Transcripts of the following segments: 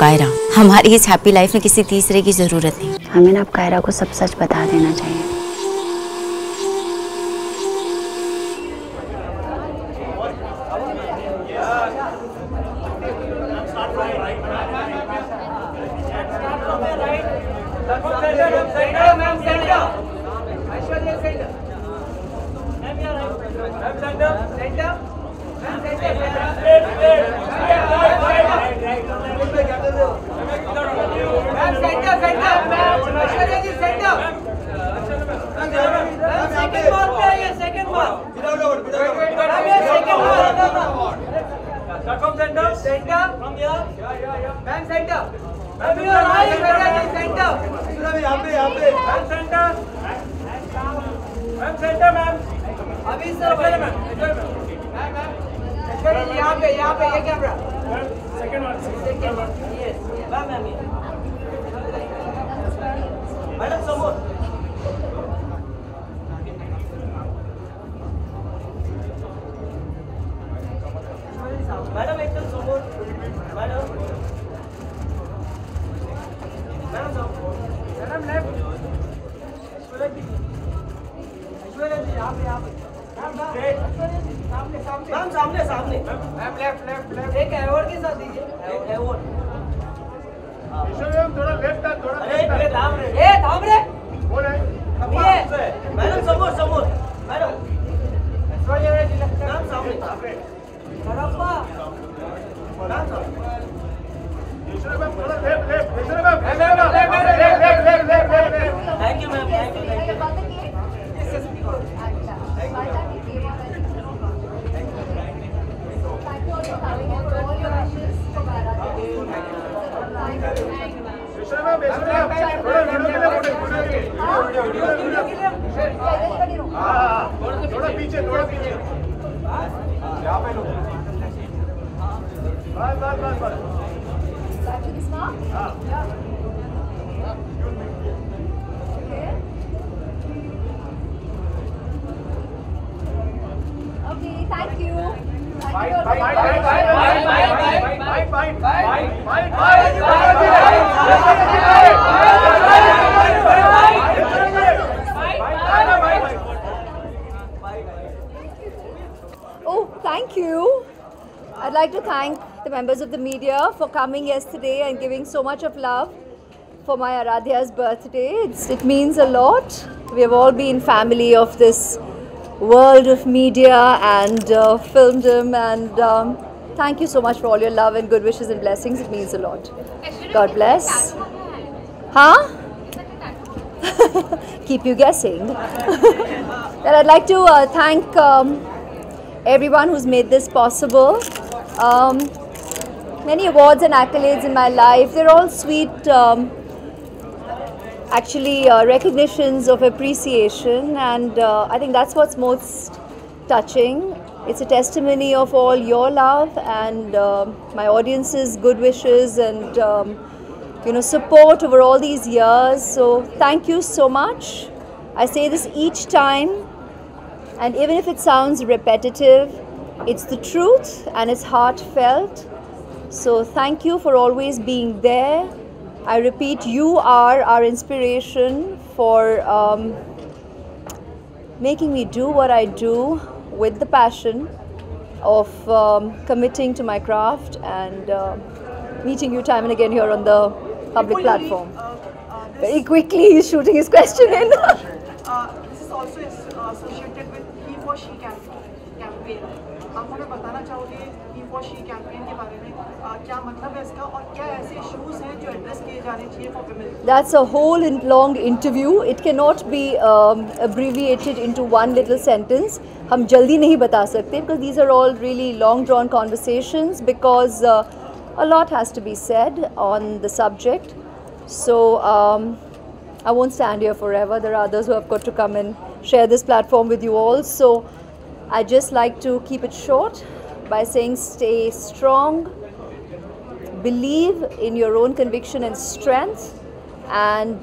कायरा, हमारी इस happy life में किसी तीसरे की जरूरत नहीं। हमें ना अब कायरा को सब सच बता देना चाहिए। Members of the media for coming yesterday and giving so much of love for my Aradhya's birthday. It means a lot. We have all been family of this world of media and filmdom, and thank you so much for all your love and good wishes and blessings. It means a lot. God bless. Huh? Keep you guessing. Then I'd like to thank everyone who's made this possible. Many awards and accolades in my life, they're all sweet recognitions of appreciation, and I think that's what's most touching. It's a testimony of all your love and my audience's good wishes and support over all these years. So thank you so much. I say this each time, and even if it sounds repetitive, it's the truth and it's heartfelt. So thank you for always being there. I repeat, you are our inspiration for making me do what I do with the passion of committing to my craft and meeting you time and again here on the public platform. Very quickly he's shooting his question in. This is also associated with He for She campaign. She campaign के बारे में क्या मतलब है इसका और क्या ऐसे issues हैं जो address किए जाने चाहिए for women? That's a whole long interview. It cannot be abbreviated into one little sentence. हम जल्दी नहीं बता सकते because these are all really long drawn conversations because a lot has to be said on the subject. So I won't stand here forever. There are others who have got to come and share this platform with you all. So I just like to keep it short by saying stay strong, believe in your own conviction and strength, and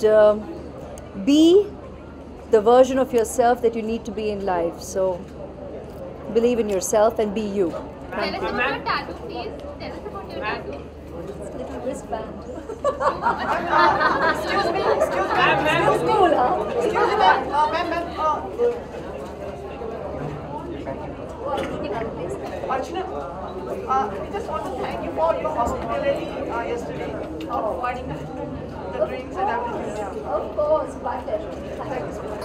be the version of yourself that you need to be in life. So believe in yourself and be you. Thank you. Tell us about your tattoo, please. Tell us about your tattoo. wristband. Excuse me, ma'am. Archana, we just want to thank you for your hospitality yesterday, providing the drinks and everything. Of course, my pleasure. Thank you so much.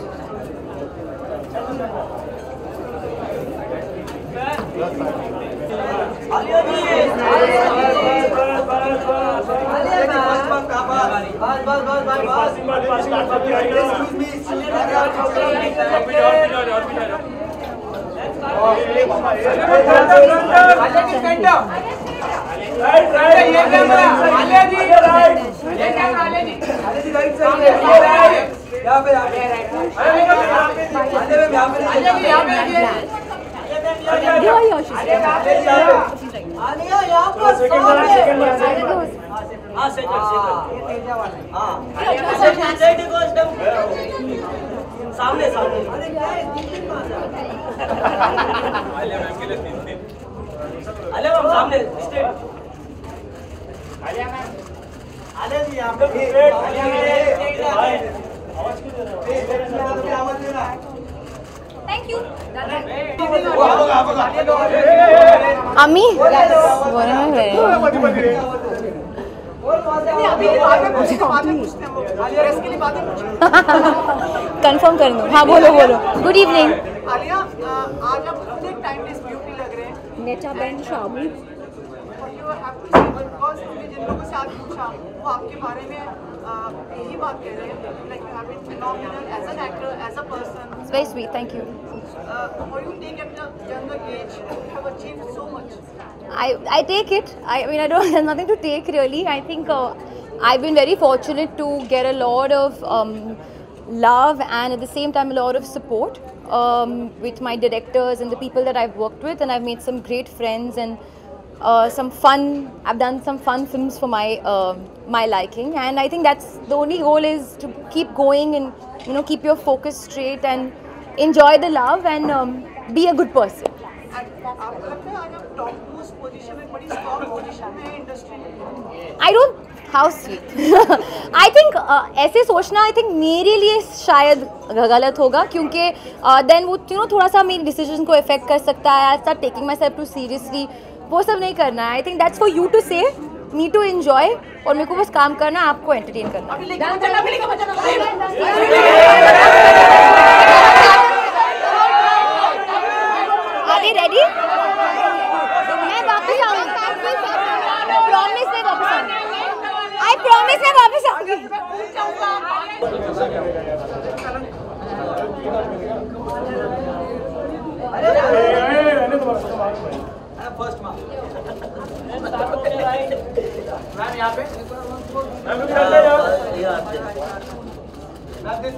सामने सामने thank you अमी confirm कर दो। हाँ बोलो बोलो। Good evening Alia, आज आप अपने टाइमलेस ब्यूटी लग रहे हैं। नेचा बैंड शाबू जिन लोगों से आज पूछा वो आपके बारे में यही बात कह रहे हैं, like you have been phenomenal as an actor, as a person. It's very sweet, thank you. Or you take at a younger age, you have achieved so much. I take it. I mean, I don't. There's nothing to take really. I think I've been very fortunate to get a lot of love and at the same time a lot of support with my directors and the people that I've worked with, and I've made some great friends and some fun. I've done some fun films for my my liking, and I think that's the only goal is to keep going and you know keep your focus straight and. Enjoy the love and be a good person. I don't. How sweet. I think ऐसे सोचना I think मेरे लिए शायद गलत होगा क्योंकि then वो you know थोड़ा सा मेरे decision को affect कर सकता है. I start taking myself too seriously. वो सब नहीं करना है. I think that's for you to say. Me to enjoy और मेरे को बस काम करना, आपको entertain करना. रेडी? मैं वापस आऊंगी। प्रॉमिस मैं वापस आऊंगी। आई प्रॉमिस मैं वापस आऊंगी। First mark. मैम यहाँ पे? मैम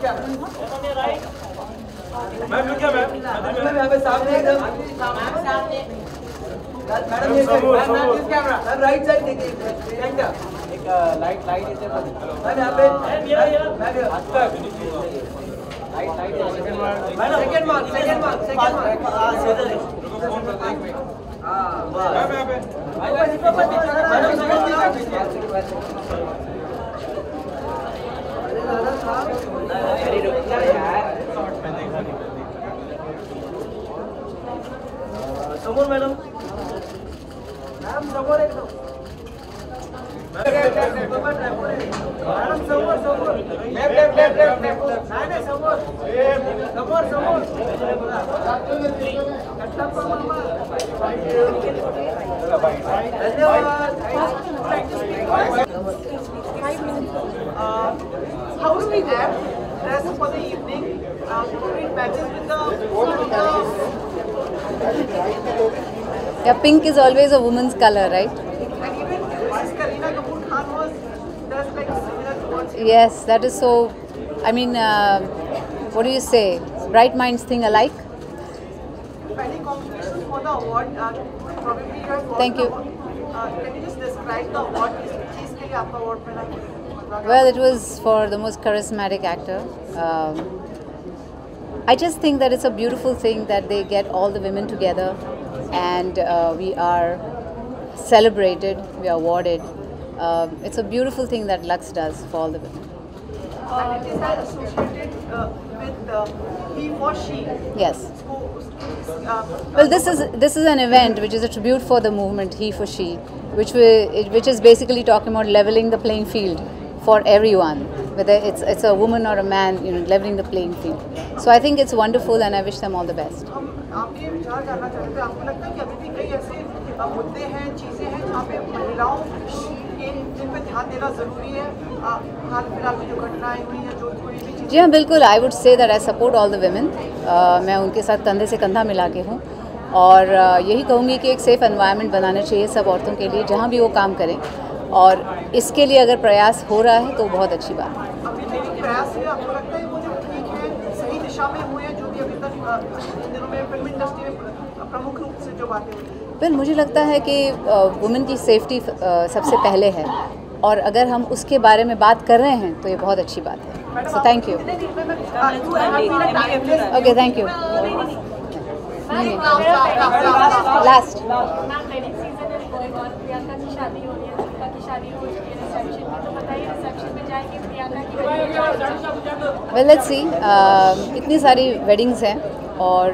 क्या? मैम क्या मैम? मैम यहाँ पे सामने मैम सामने मैडम ये मैम किस कैमरा मैम राइट साइड देखिए सेंटर एक लाइट लाइट इधर मैम यहाँ पे मैम हस्तक light light madam second mark ma'am यहाँ पे अरे रुक जा यार समोर मैडम मैम समोर एक दो मैडम समोर लेफ्ट नहीं समोर धन्यवाद। How do we get dress for the evening, it matches with the yeah, pink is always a woman's color, right? And even Miss Kareena Kapoor Khan was dressed like similar towards you. Yes, that is so. I mean, what do you say? Bright minds think alike. Many congratulations for the award. Probably you have. Thank you. Can you just describe the award? किस के लिए आपका award मिला? Well, it was for the most charismatic actor. I just think that it's a beautiful thing that they get all the women together and we are celebrated, we are awarded it's a beautiful thing that Lux does for all the women. And it is associated with he for she. Yes. Well, this is an event which is a tribute for the movement He for She, which is basically talking about leveling the playing field for everyone, whether it's a woman or a man, you know, leveling the playing field. So I think it's wonderful, and I wish them all the best. जी हाँ, बिल्कुल. I would say that I support all the women. मैं उनके साथ कंधे से कंधा मिला के हूँ, और यही कहूँगी कि एक सेफ़ एनवायरनमेंट बनाना चाहिए सब औरतों के लिए जहाँ भी वो काम करें, और इसके लिए अगर प्रयास हो रहा है तो बहुत अच्छी बात है. फिर मुझे लगता है कि वुमेन की सेफ्टी सबसे पहले है, और अगर हम उसके बारे में बात कर रहे हैं तो ये बहुत अच्छी बात है. So thank you. Okay, thank you. Last well, let's see. इतनी सारी वेडिंग्स हैं, और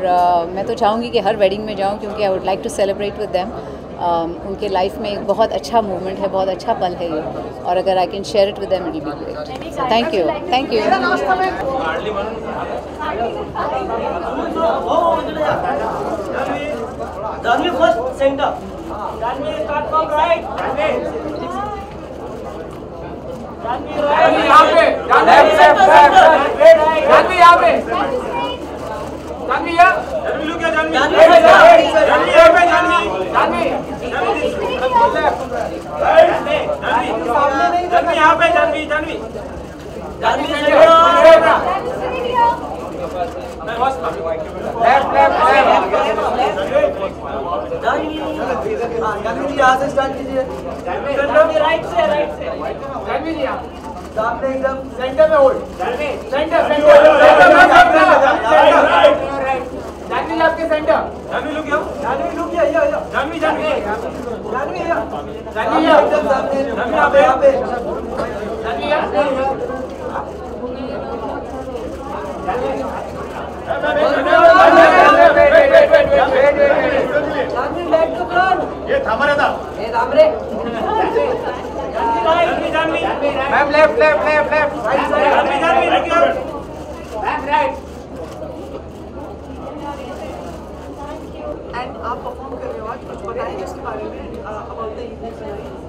मैं तो चाहूँगी कि हर वेडिंग में जाऊँ, क्योंकि I would like to celebrate with them. उनके लाइफ में एक बहुत अच्छा मूवमेंट है, बहुत अच्छा पल है ये, और अगर I can share it with them it will be great. Thank you, thank you. Janhvi first center. Janhvi start from right. Janhvi right. Janhvi yahan pe. Janhvi yahan. Janhvi look ya Janhvi. Janhvi yahan pe Janhvi. Janhvi. Right. Janhvi. Janhvi yahan pe Janhvi. Janhvi. Janhvi center.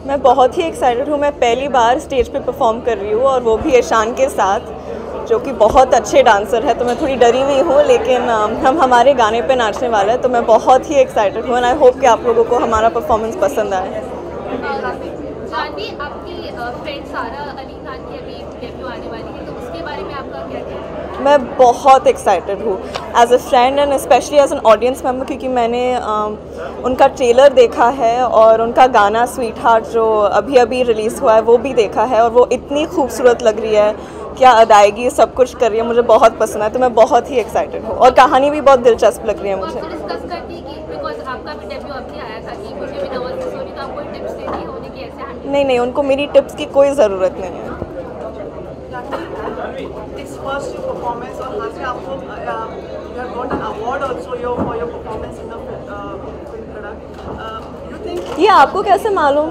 मैं बहुत ही excited हूँ. मैं पहली बार stage पे perform कर रही हूँ, और वो भी ईशान के साथ, जो कि बहुत अच्छे डांसर है, तो मैं थोड़ी डरी हुई हूँ, लेकिन हम हमारे गाने पे नाचने वाले हैं, तो मैं बहुत ही एक्साइटेड हूँ. एंड आई होप कि आप लोगों को हमारा परफॉर्मेंस पसंद आए. जानवी, आपकी फ्रेंड सारा अली खान की अभी डेब्यू आने वाली है, तो उसके बारे में आपका क्या कहना है? मैं बहुत एक्साइटेड हूँ as a friend and specially as an audience member, क्योंकि मैंने उनका ट्रेलर देखा है, और उनका गाना स्वीट हार्ट जो अभी अभी रिलीज़ हुआ है वो भी देखा है, और वो इतनी खूबसूरत लग रही है. क्या अदायगी, सब कुछ कर रही है, मुझे बहुत पसंद है, तो मैं बहुत ही एक्साइटेड हूँ, और कहानी भी बहुत दिलचस्प लग रही है मुझे. नहीं, उनको मेरी टिप्स की कोई ज़रूरत नहीं है. It's first your performance, or last year you have got an award also for your performance in the film product. You think? ये आपको कैसे मालूम?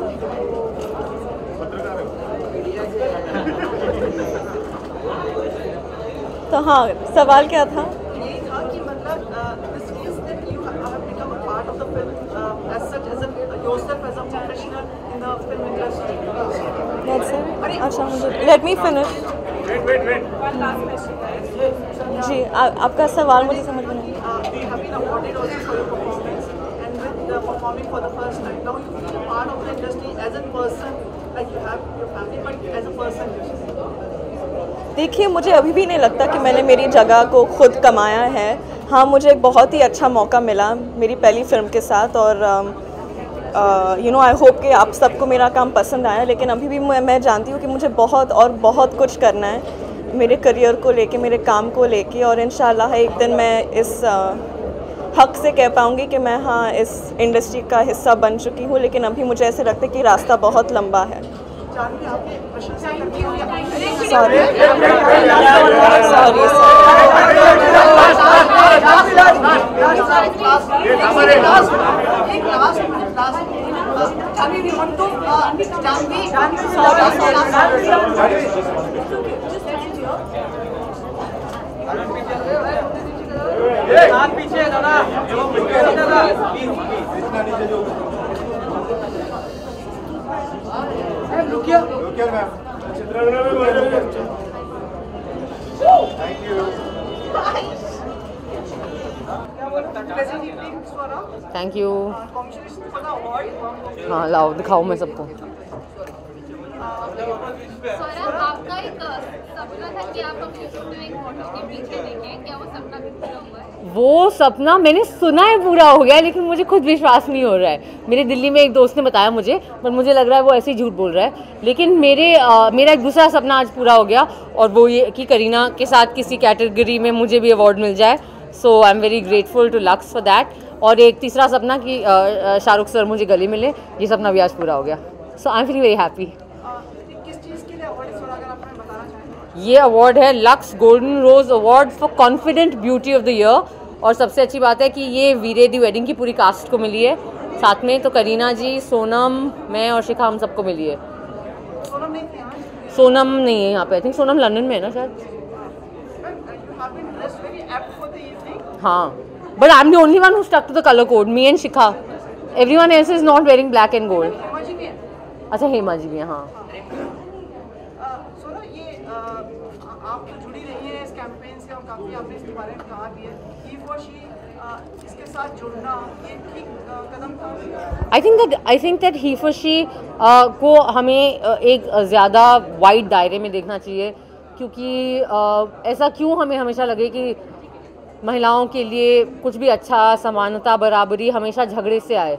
तो हाँ, सवाल क्या था? ये था कि मतलब this means that you have become a part of the film as such, as a yourself as a professional in the film industry. That's it. अच्छा, मुझे let me finish. Wait. One last question. जी, आपका सवाल मुझे समझ में नहीं आया. We have been awarded also for your performance, and with performing for the first time, now you feel part of the industry as a person, like you have your family, but as a person. देखिए, मुझे अभी भी नहीं लगता कि मैंने मेरी जगह को खुद कमाया है. हाँ, मुझे एक बहुत ही अच्छा मौका मिला मेरी पहली फिल्म के साथ, और यू नो आई होप कि आप सबको मेरा काम पसंद आया, लेकिन अभी भी मैं जानती हूँ कि मुझे बहुत कुछ करना है मेरे करियर को लेके, मेरे काम को लेके, और इंशाल्लाह एक दिन मैं इस हक़ से कह पाऊँगी कि मैं हाँ इस इंडस्ट्री का हिस्सा बन चुकी हूँ, लेकिन अभी मुझे ऐसे लगता है कि रास्ता बहुत लंबा है. Thank you. हाँ लाओ दिखाओ मैं सबको। वो सपना मैंने सुना है पूरा हो गया, लेकिन मुझे खुद विश्वास नहीं हो रहा है। मेरे दिल्ली में एक दोस्त ने बताया मुझे, पर मुझे लग रहा है वो ऐसे ही झूठ बोल रहा है। लेकिन मेरा एक दूसरा सपना आज पूरा हो गया, और वो ये कि करीना के साथ किसी कैटेगरी में मुझे भी अवार्ड मिल जाए। So I am very grateful to Lux for that. और एक तीसरा सपना कि शाहरुख सर मुझे गले मिले, ये सपना भी आज पूरा हो गया। So I am feeling very happy. ये अवार्ड है Lux golden rose award for confident beauty of the year, और सबसे अच्छी बात है कि ये वीरे दी वेडिंग की पूरी कास्ट को मिली है साथ में। तो करीना जी, सोनम, मैं और शिखा, हम सबको मिली है। सोनम नहीं है यहाँ पे, आई थिंक सोनम लंदन में है ना शायद। हाँ, but I'm the only one who stuck to the color code, me and Shikha. Everyone else is not wearing black and gold. Hema ji भी है। अच्छा हेमा जी भी है, हाँ। सोना, ये आप तो जुड़ी रही हैं इस कैंपेन से, हम काफी आपने इसके बारे में कहा भी है। He for she, इसके साथ जुड़ना ये ठीक कदम था। I think that he for she को हमें एक ज़्यादा वाइड दायरे में देखना चाहिए, क्योंकि ऐसा क्यों हमें हमेशा लगे कि महिलाओं के लिए कुछ भी अच्छा, समानता, बराबरी हमेशा झगड़े से आए।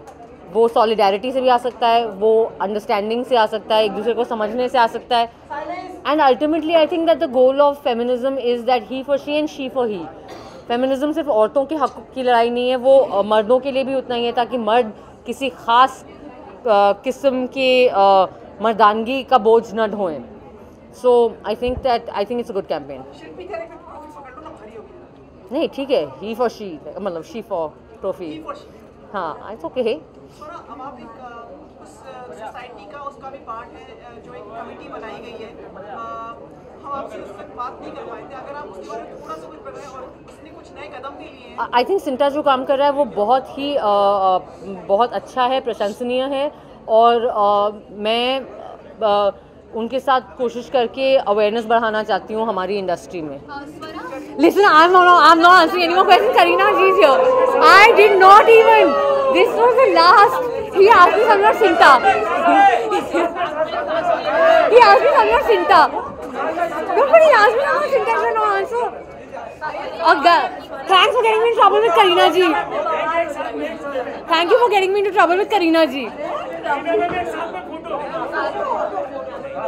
वो सॉलिडारिटी से भी आ सकता है, वो अंडरस्टैंडिंग से आ सकता है, एक दूसरे को समझने से आ सकता है। And ultimately I think that the goal of feminism is that he for she and she for he. Feminism सिर्फ औरतों के हक़ की लड़ाई नहीं है, वो मर्दों के लिए भी उतना ही है, ताकि मर्द किसी ख़ास किस्म के मर्दानगी का बोझ न ढोएं। So I think it's a good campaign. नहीं ठीक है, ही फॉर शी, मतलब शी फॉर ट्रॉफी। हाँ इट्स ओके। अब आप एक उस सोसाइटी का उसका भी पार्ट है जो एक कमेटी बनाई गई है। हम आपसे उस तक बात नहीं कर पाए थे, अगर आप उसके बारे में थोड़ा सा कुछ बताएं, और उसने कुछ नए कदम भी लिए हैं। आई थिंक सिंटा जो काम कर रहा है वो बहुत अच्छा है, प्रशंसनीय है, और मैं उनके साथ कोशिश करके अवेयरनेस बढ़ाना चाहती हूँ हमारी इंडस्ट्री में। Listen, I'm not answering any more questions. Kareena ji is here. I did not even. This was the last. He asked me something about Sinta. He asked me something about Sinta. Nobody asked me about Sinta, so no answer. Thanks for getting me into trouble with Kareena ji. Thank you for getting me into trouble with Kareena ji.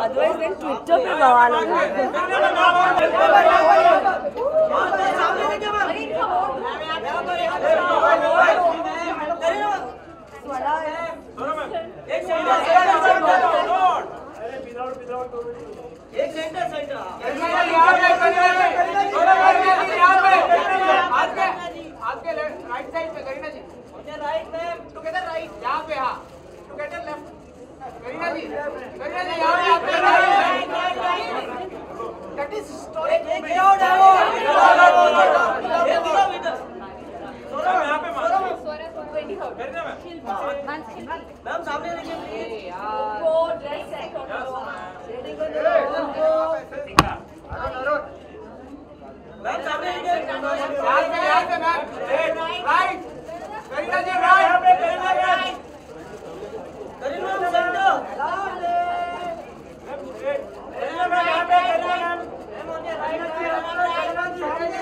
Otherwise then Twitter पे गवा लगा। आपके right side पे Kareena ji, right में together, right यहाँ पे, हाँ together left.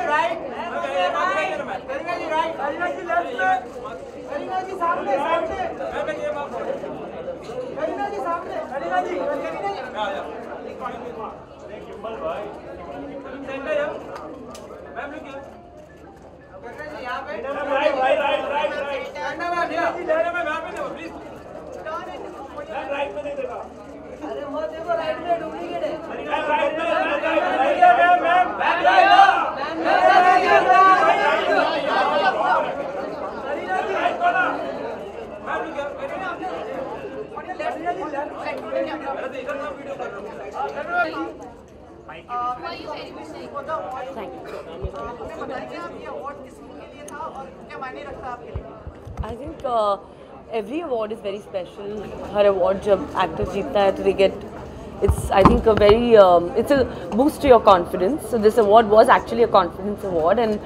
Right. Right. अरे वो देखो राइट में डुप्लीकेट है। I think every award is very special. Her award जब actor जीतता है तो they get it's I think a very it's a boost to your confidence. So this award was actually a confidence award and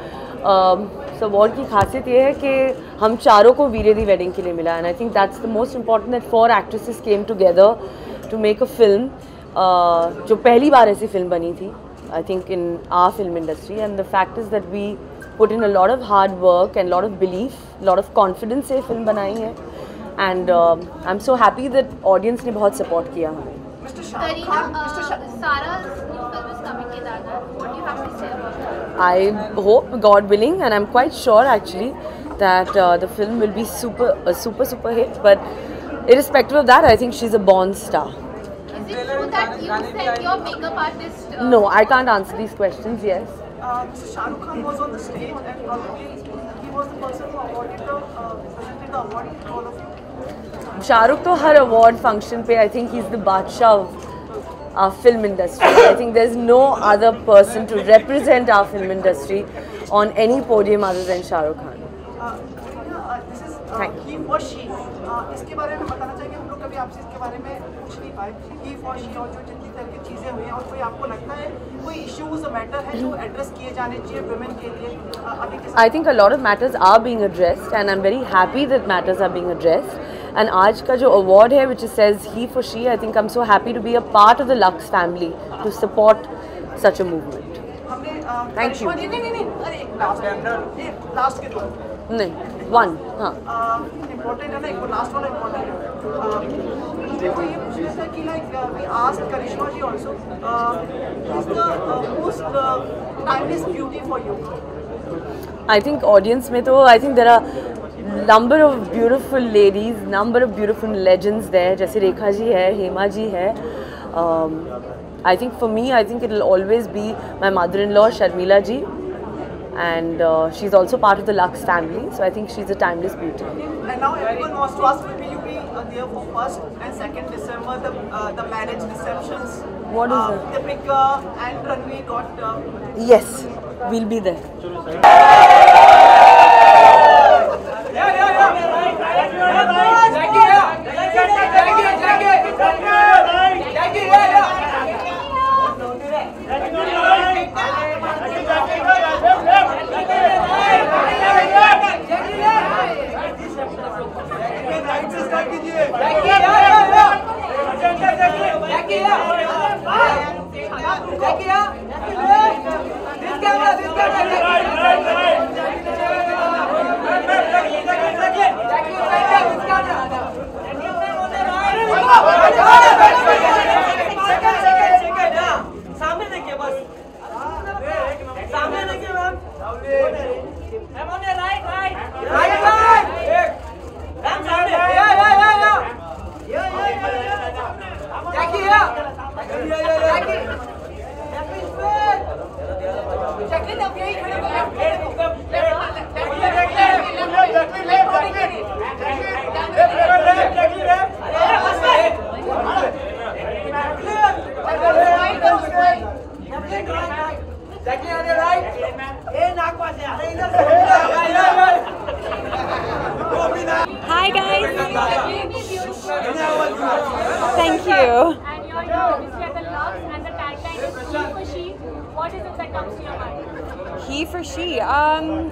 so award की खासियत ये है कि हम चारों को वीरे दी वेडिंग के लिए मिला and I think that's the most important that four actresses came together to make a film जो पहली बार ऐसी फिल्म बनी थी I think in our film industry and the fact is that we put in a lot of hard work and lot of belief, lot of confidence से film बनाई है and I'm so happy that audience ने बहुत support किया हमें. Kareena, Sara's new film is coming in Aradhya. What do you have to say about that? I hope, God willing, and I'm quite sure actually that the film will be super hit. But irrespective of that, I think she's a born star. Is it true that you said your makeup artist? No, I can't answer these questions. Yes. Mr. Shah Rukh Khan was on the stage and probably he was the person who awarded the presented the award to all of you. Shah Rukh to har award function pe I think he's the badshah of our film industry. I think there's no other person to represent our film industry on any podium other than Shah Rukh Khan. This is he or she. इसके बारे में बताना चाहिए हम लोग कभी आपसे इसके बारे में पूछ नहीं पाए कि फॉर शी और जो जितनी तरह की चीज़ें हुई हैं और कोई आपको लगता है कोई इश्यूज मैटर है जो एड्रेस किए जाने चाहिए वुमेन के लिए. I think a lot of matters are being addressed and I am very happy that matters are being addressed and आज का जो अवार्ड है which says he for she I think I am so happy to be a part of the Lux family to support such a movement. Thank you. नहीं one हाँ important है ना एक last वाला important है देखो ये पूछने से कि like we asked Kareena ji also is the most timeless beauty for you. I think audience में तो I think there are number of beautiful ladies, number of beautiful legends there जैसे रेखा जी है, हेमा जी है. I think for me I think it will always be my mother-in-law Sharmila ji and she's also part of the Lux family, so I think she's a timeless beauty. And now everyone wants to ask, will you be there for 1st and 2nd December, the marriage receptions? What is it? Deepika and Ranveer got. Yes, we'll be there.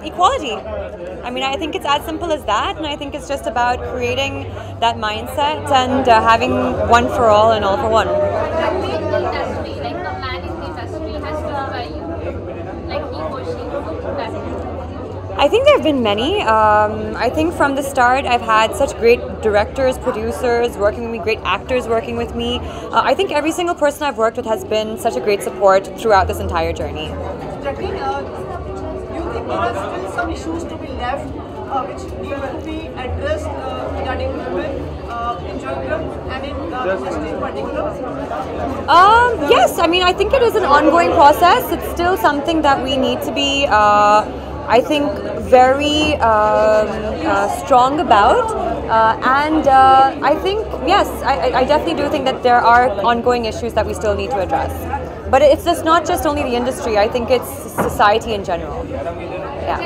Equality. I mean, I think it's as simple as that, and I think it's just about creating that mindset and having one for all and all for one. I think there have been many. I think from the start I've had such great directors, producers working with me, great actors working with me. I think every single person I've worked with has been such a great support throughout this entire journey. There are still some issues to be left which need to be addressed regarding women enjoyed them, and in industry in particular? Yes, I mean, I think it is an ongoing process. It's still something that we need to be, I think, very strong about. And I think, yes, I definitely do think that there are ongoing issues that we still need to address. But it's just not just only the industry, I think it's society in general. Yeah.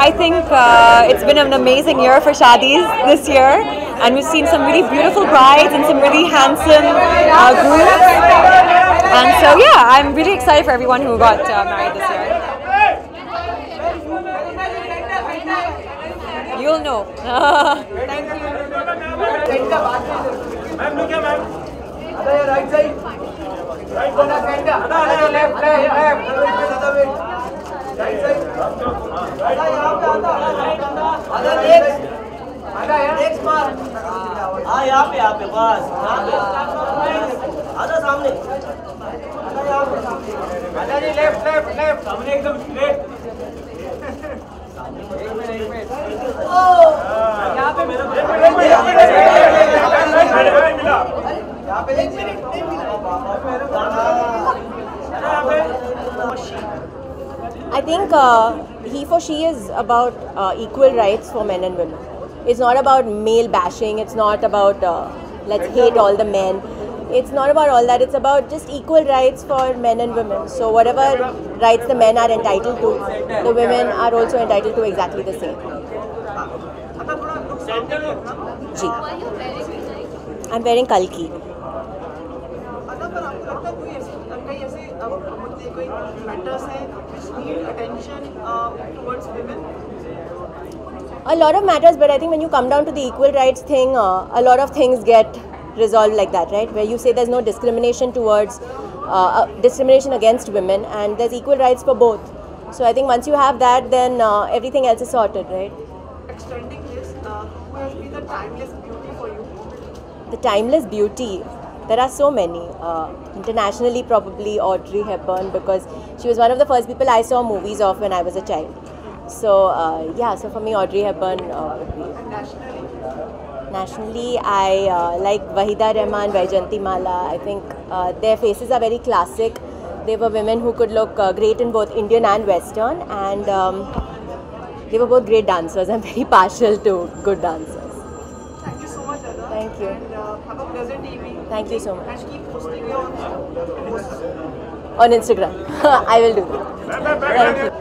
I think it's been an amazing year for Shadis this year, and we've seen some really beautiful brides and some really handsome grooms. And so yeah, I'm really excited for everyone who got married this year. You'll know. Thank you. I think he for she is about equal rights for men and women. It's not about male bashing. It's not about let's hate all the men. It's not about all that. It's about just equal rights for men and women. So whatever rights the men are entitled to, the women are also entitled to exactly the same. Ji. I'm wearing Kalki. A lot of matters, but I think when you come down to the equal rights thing, a lot of things get resolved like that, right? Where you say there's no discrimination towards, discrimination against women, and there's equal rights for both. So I think once you have that, then everything else is sorted, right? Extending this, who has been the timeless beauty for you? The timeless beauty. There are so many. Internationally, probably Audrey Hepburn, because she was one of the first people I saw movies of when I was a child. So yeah, so for me Audrey Hepburn would be. And nationally? Nationally, I like Vaheeda Rehman, Vyjayanthimala. I think their faces are very classic. They were women who could look great in both Indian and Western, and they were both great dancers. I'm very partial to good dancers. Thank you so much, Anna. Thank you. And have a pleasant evening. Thank you so much. And keep posting your on Instagram. I will do that. Thank you.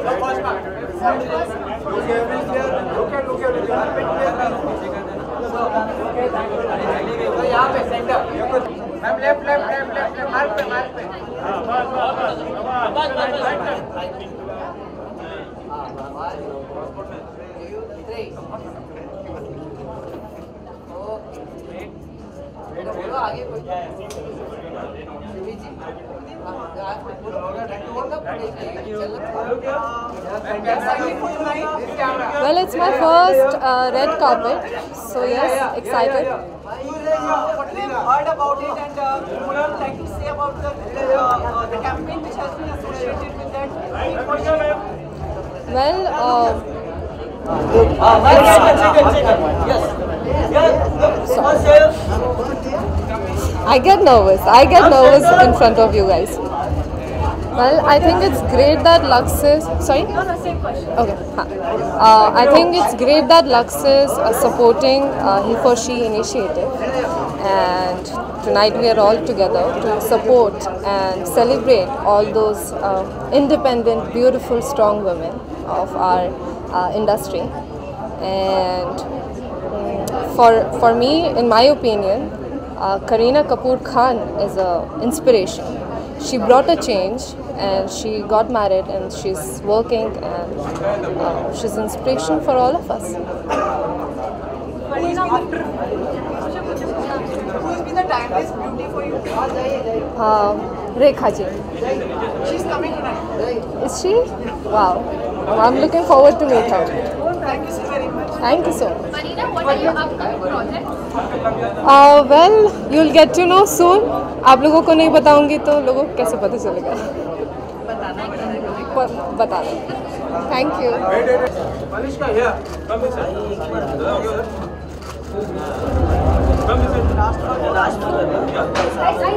Well, it's my first red carpet, so yes, excited. What have you heard about it, and what would you like to say about the campaign which has been associated with that? Well, I get nervous in front of you guys. Well, I think it's great that Lux is... Sorry? No, no, same question. Okay. I think it's great that Lux is supporting He for She initiative. And tonight we are all together to support and celebrate all those independent, beautiful, strong women of our industry. And for me, in my opinion, Kareena Kapoor Khan is an inspiration. She brought a change, and she got married, and she's working, and she's an inspiration for all of us. Rekha ji. She's coming tonight. Is she? Wow. I'm looking forward to meet her. Thank you so very much. Thank you so much. Marina, what are your upcoming projects? Well, you'll get to know soon. आप लोगों को नहीं बताऊंगी तो लोगों को कैसे पता चलेगा? बताना. Thank you. Malishka here. Come this side. Come this side.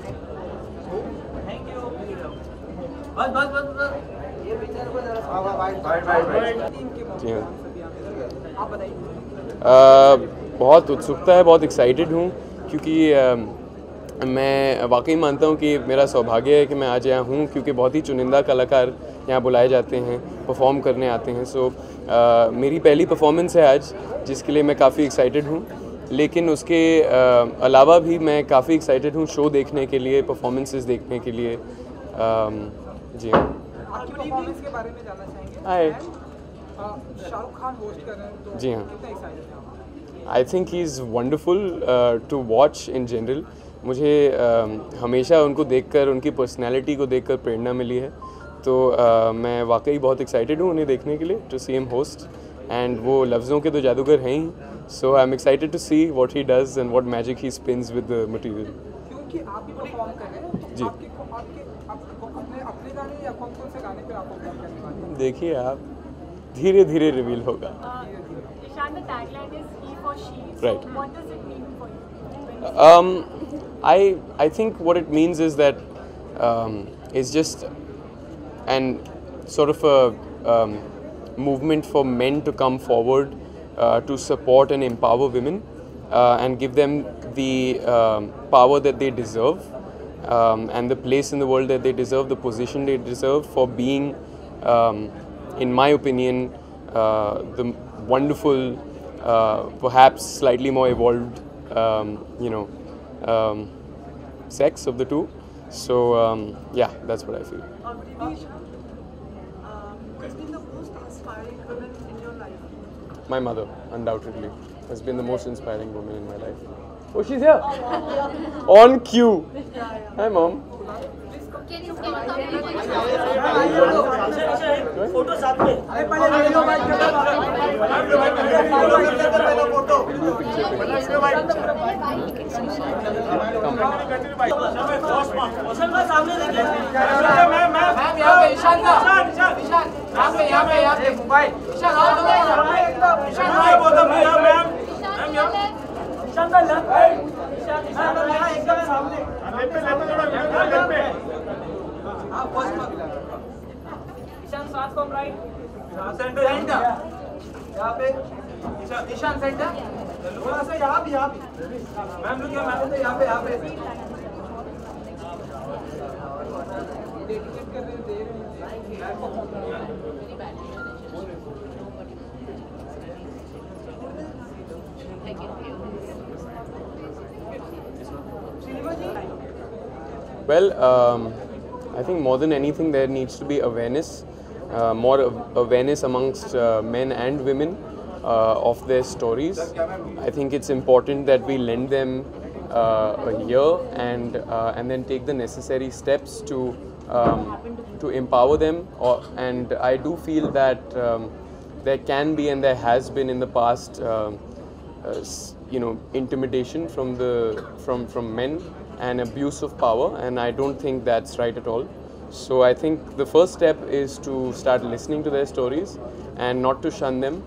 बहुत उत्सुकता है, बहुत एक्साइटेड हूँ क्योंकि मैं वाकई मानता हूँ कि मेरा सौभाग्य है कि मैं आज यहाँ हूँ क्योंकि बहुत ही चुनिंदा कलाकार यहाँ बुलाए जाते हैं, परफॉर्म करने आते हैं। सो मेरी पहली परफॉर्मेंस है आज, जिसके लिए मैं काफ़ी एक्साइटेड हूँ, लेकिन उसके अलावा भी मैं काफ़ी एक्साइटेड हूँ शो देखने के लिए, परफॉर्मेंसेस देखने के लिए। जी हाँ, जी हाँ, I think he is wonderful to watch in general. मुझे हमेशा उनको देखकर, उनकी पर्सनैलिटी को देखकर प्रेरणा मिली है, तो मैं वाकई बहुत एक्साइटेड हूँ उन्हें देखने के लिए, to see him host. And वो लफ्ज़ों के तो जादूगर हैं ही, so I am excited to see what he does and what magic he spins with the material. जी देखिए, आप धीरे धीरे रिवील होगा। Right. What does it mean for you? I think what it means is that it's just an sort of a movement for men to come forward to support and empower women and give them the power that they deserve and the place in the world that they deserve, the position they deserve for being, in my opinion, the wonderful. Perhaps slightly more evolved, sex of the two. So yeah, that's what I feel. Who's been the most inspiring woman in your life? My mother, undoubtedly, has been the most inspiring woman in my life. Oh, she's here. On cue. Hi, mom. Well, I think more than anything there needs to be awareness, more awareness amongst men and women of their stories. I think it's important that we lend them a year and then take the necessary steps to empower them. And I do feel that there can be and there has been in the past, intimidation from men and abuse of power, and I don't think that's right at all. So I think the first step is to start listening to their stories and not to shun them.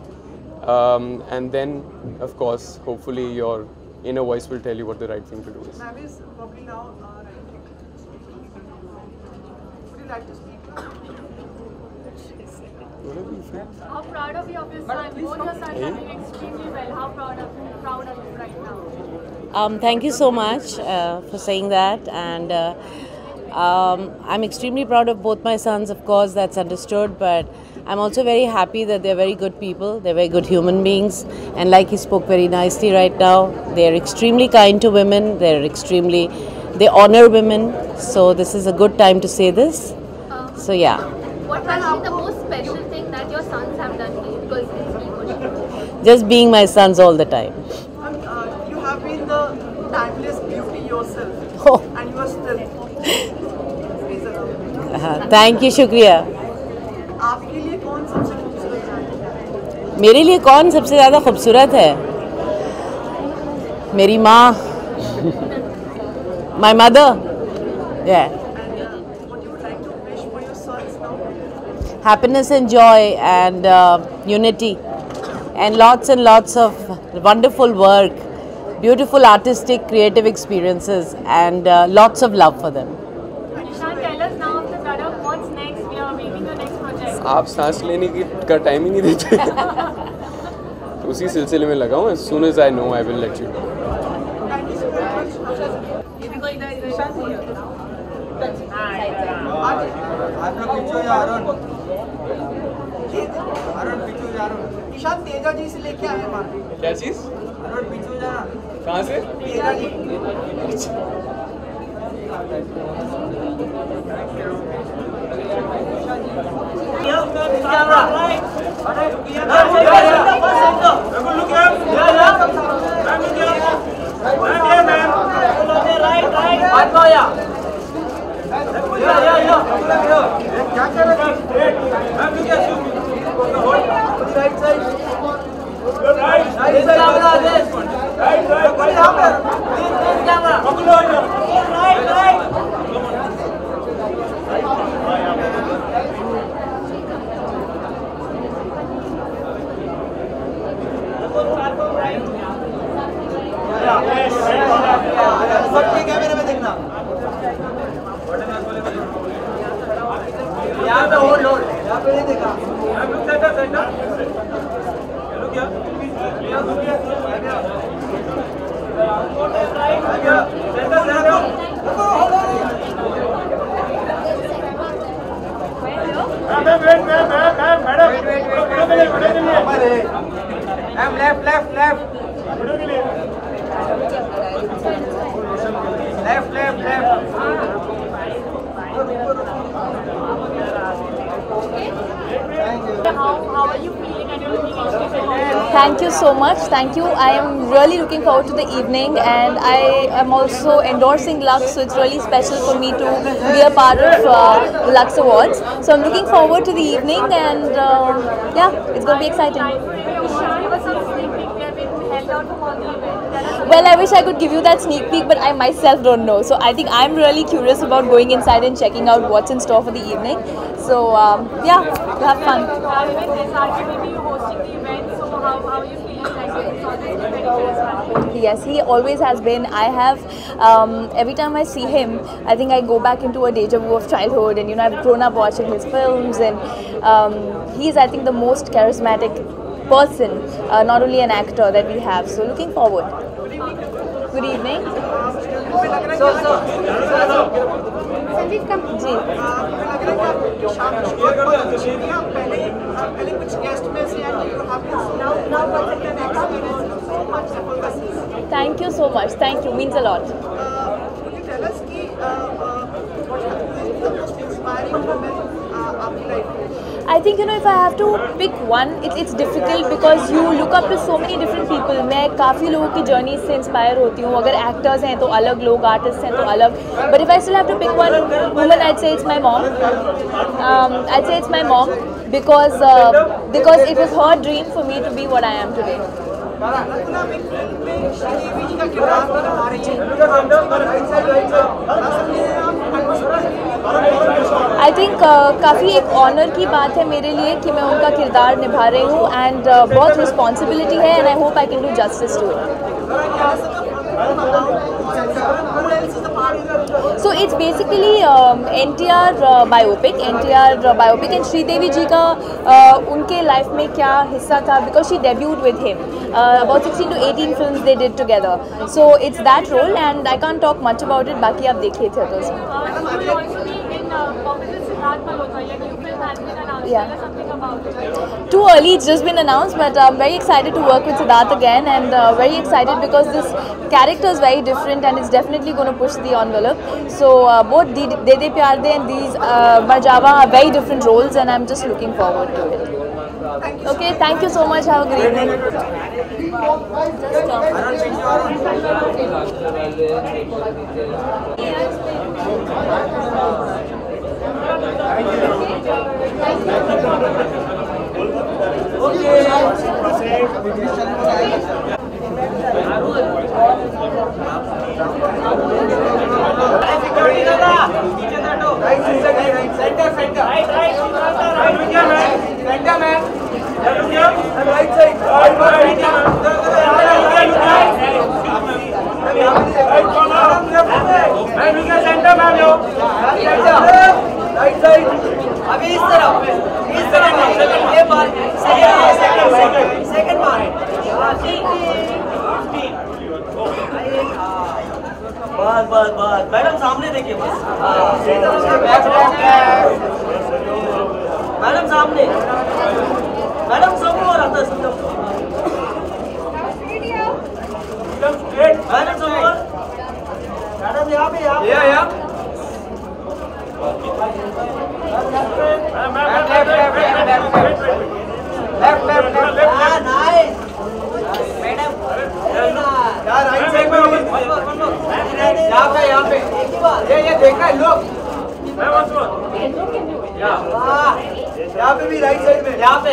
And then, of course, hopefully your inner voice will tell you what the right thing to do is. Ma'am is probably now right. Would you like to speak now? How proud of you of your son? Both your sons are doing extremely well. How proud of you right now? Thank you so much for saying that, and I'm extremely proud of both my sons. Of course, that's understood, but I'm also very happy that they're very good people. They're very good human beings, and like he spoke very nicely right now, they're extremely kind to women. They honor women. So this is a good time to say this. So yeah. What was the most special thing that your sons have done for you? Because it's me. Just being my sons all the time. And, you have been the timeless beauty yourself, and you are still. Thank you, शुक्रिया। आपके लिए कौन सबसे खूबसूरत है? मेरे लिए कौन सबसे ज़्यादा खूबसूरत है? मेरी माँ, my mother. Happiness and joy and unity and lots of wonderful work, beautiful artistic creative experiences, and lots of love for them. Ishaan, tell us now of the product. What's next? We are making the next project. आप सांस लेने की का time ही नहीं देते। उसी सिलसिले में लगाऊं। As soon as I know, I will let you know. Thank you so much. Ishaan Teja ji से लेके आए हैं। क्या चीज? कहाँ से? Thank you so much. Thank you. I am really looking forward to the evening, and I am also endorsing Lux, so it's really special for me to be a part of Lux Awards. So I'm looking forward to the evening, and yeah, it's going to be exciting. Well, I wish I could give you that sneak peek, but I myself don't know. So I think I'm really curious about going inside and checking out what's in store for the evening. So yeah, we'll have fun. Yes, he always has been. I have, every time I see him, I think I go back into a deja vu of childhood, and you know, I've grown up watching his films, and he's, I think, the most charismatic person, not only an actor, that we have. So looking forward. Good evening. Sanjeev का जी पहले कुछ guest में से आपने thank you so much thank you means a lot आपकी life I think, you know, if I have to pick one, it's difficult because you look up to so many different people. मैं काफ़ी लोगों की journey से inspire होती हूँ. अगर actors हैं तो अलग लोग, artists हैं तो अलग. But if I still have to pick one woman, I'd say it's my mom. I'd say it's my mom because it was her dream for me to be what I am today. I think काफ़ी एक honour की बात है मेरे लिए कि मैं उनका किरदार निभा रही हूँ, एंड बहुत रिस्पॉन्सिबिलिटी है, and I hope I can do justice to it. So it's basically NTR biopic and Shri Devi ji का उनके life में क्या हिस्सा था because she debuted with him. About 16 to 18 films they did together. So it's that role and I can't talk much about it. बाकी आप देखिए थे yeah. Too early, it's just been announced, but I'm very excited to work with Siddharth again and very excited because this character is very different and it's definitely going to push the envelope. So both De De Pyar De and these Marjaava are very different roles and I'm just looking forward to it. Okay, thank you so much. Have a great day. Madam सामने देखिए बस, madam सामने, madam सब हो रहा था madam सब, madam यहाँ पे ये देखा है लोग यहाँ पे भी राइट साइड में यहाँ पे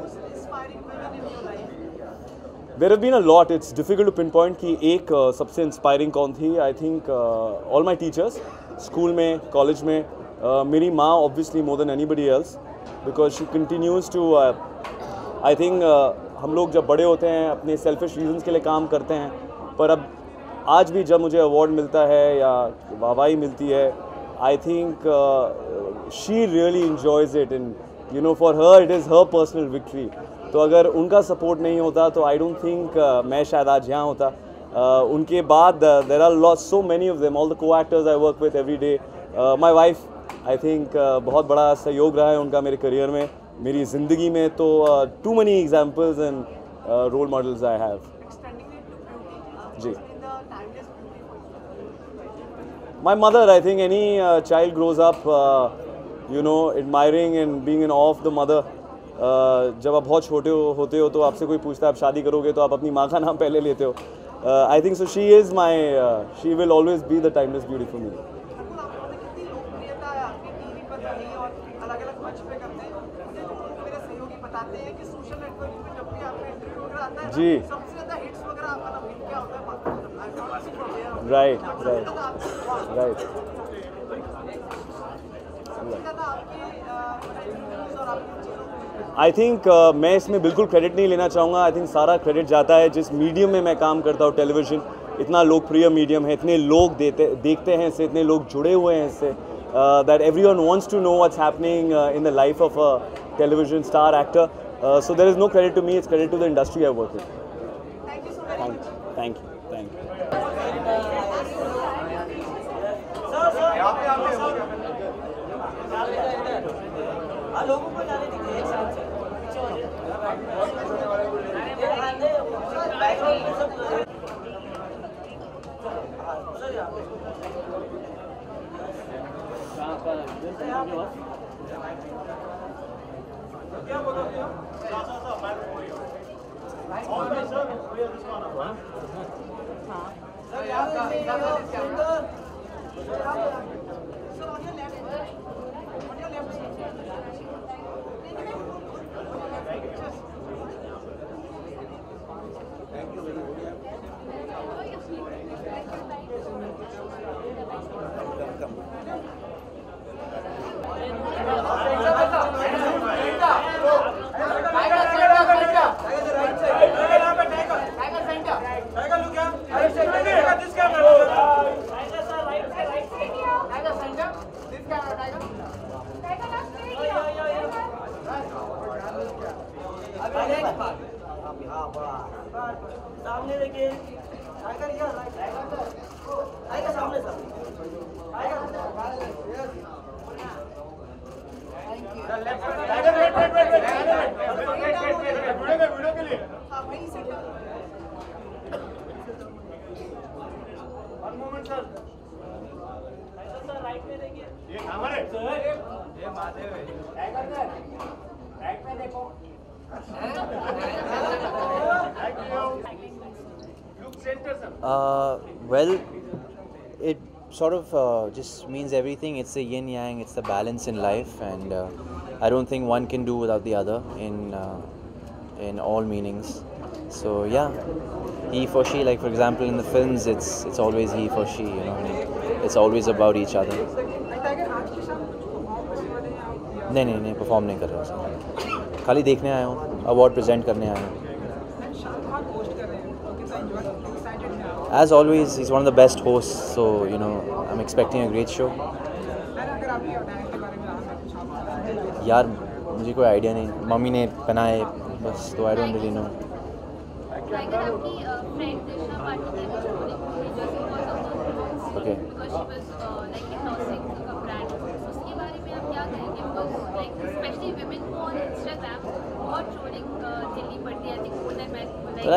most inspiring women in your life? There have been a lot. It's difficult to pinpoint कि एक सबसे inspiring कौन थी. I think all my teachers school में college में मेरी माँ obviously more than anybody else because she continues to I think हम लोग जब बड़े होते हैं अपने सेल्फिश रीजंस के लिए काम करते हैं पर अब आज भी जब मुझे अवार्ड मिलता है या वाहवाही मिलती है I think she really enjoys it and you know for her it is her personal victory. तो अगर उनका सपोर्ट नहीं होता तो आई डोंट थिंक मैं शायद आज यहाँ होता. उनके बाद there are lot so many of them all the coactors I work with every day. My wife I think बहुत बड़ा सहयोग रहा है उनका मेरे करियर में मेरी ज़िंदगी में. तो too many examples and role models I have. जी my mother. I think any child grows up you know admiring and being in of the mother. जब आप बहुत छोटे होते हो तो आपसे कोई पूछता है आप शादी करोगे तो आप अपनी माँ का नाम पहले लेते हो. I think so she is my she will always be the timeless beauty for me. जी right right right. I think मैं इसमें बिल्कुल क्रेडिट नहीं लेना चाहूँगा. आई थिंक सारा क्रेडिट जाता है जिस मीडियम में मैं काम करता हूँ. टेलीविज़न इतना लोकप्रिय मीडियम है इतने लोग देखते हैं इससे इतने लोग जुड़े हुए हैं इससे that everyone wants to know what's happening in the life of a television star actor. So there is no credit to me. It's credit to the industry I work in. Thank you so much. Thank you. Thank you. Sir, sir. यहाँ पे आ लोगों को जाने दीजिए एक साथ से. पीछे हो जाए. सर यहाँ पे. कहाँ पर? Thank you. Well, it sort of just means everything. It's the yin yang, it's the balance in life, and I don't think one can do without the other in all meanings. So yeah, he for she, like for example in the films, it's always he for she, you know what I mean? It's always about each other. नहीं perform नहीं कर रहा, खाली देखने आया हूँ, award present करने आया हूँ. As always, he's one of the best hosts, so you know I'm expecting a great show. यार मुझे कोई idea नहीं, मम्मी ने बनाए बस, तो I don't really know. Okay. Well, I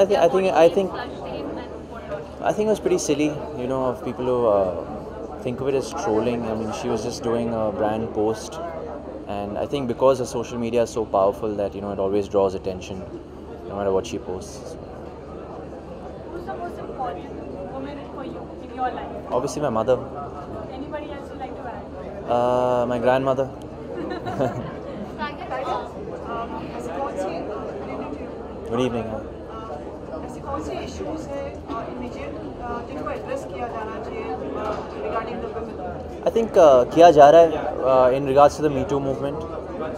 think it was pretty silly, you know, of people who think of it as trolling. I mean, she was just doing a brand post, and I think because her social media is so powerful that, you know, it always draws attention, no matter what she posts. Who's the most important woman for you in your life? Obviously, my mother. Anybody else you like to add? My grandmother. Good evening. I think किया जा रहा है in regards to the Me Too movement.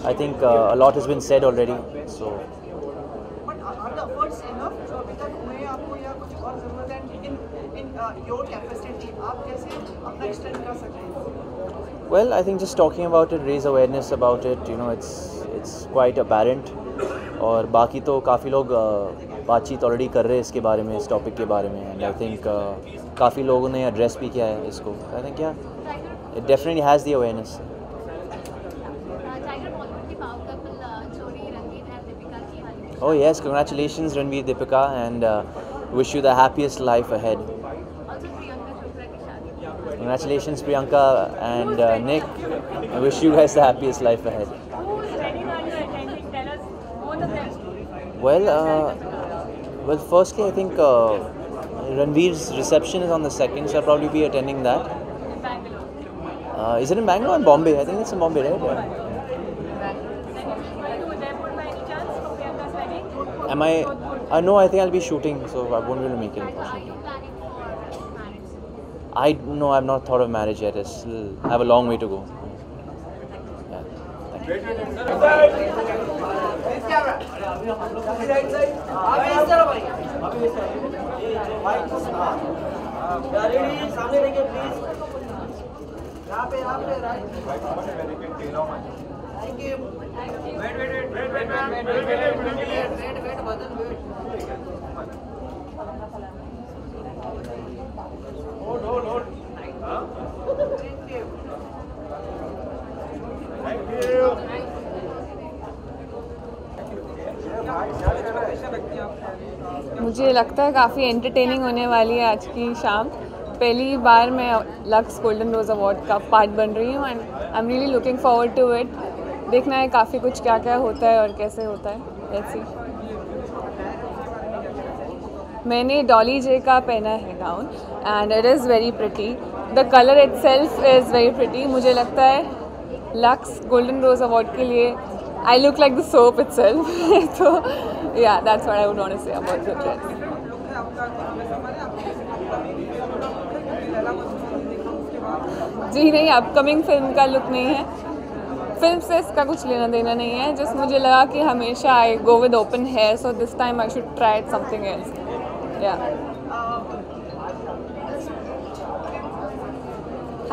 I think a lot has been said already. So. But are the efforts enough? जो अभी तक हुए हैं आपको, या कुछ और ज़रूरत है in your capacity? आप कैसे अपना extend कर सकते हैं? Well, I think just talking about it, raise awareness about it. You know, it's quite apparent. और बाकी तो काफ़ी लोग बातचीत ऑलरेडी कर रहे हैं इसके बारे में, इस टॉपिक के बारे में, एंड आई थिंक काफ़ी लोगों ने एड्रेस भी किया है इसको. I think yeah it definitely has the awareness. Oh yes, congratulations Ranveer Deepika, and wish you the happiest life ahead. Congratulations Priyanka and Nick, wish you guys the happiest life ahead. Well, well. Firstly, I think Ranveer's reception is on the 2nd, so I'll probably be attending that. Is it in Bangalore or Bombay? I think it's in Bombay, right? Yeah. Am I? No, I think I'll be shooting, so I won't be able to make it. No, I've not thought of marriage yet. I still have a long way to go. Yeah. Thank you. Thank you. मुझे लगता है काफ़ी entertaining होने वाली है आज की शाम. पहली बार मैं लक्स गोल्डन रोज़ अवार्ड का पार्ट बन रही हूँ, and I am really looking forward to it. देखना है काफ़ी कुछ क्या क्या होता है और कैसे होता है. ऐसी मैंने डॉली जे का पहना है gown, and it is very pretty. The colour itself is very pretty. मुझे लगता है लक्स गोल्डन रोज़ अवार्ड के लिए I look like the soap itself. So yeah, that's what I would want to say about the dress. जी नहीं, upcoming film का look नहीं है, film से इसका कुछ लेना देना नहीं है. जस्ट मुझे लगा कि हमेशा I go with open hair, so this time I should try something else. Yeah.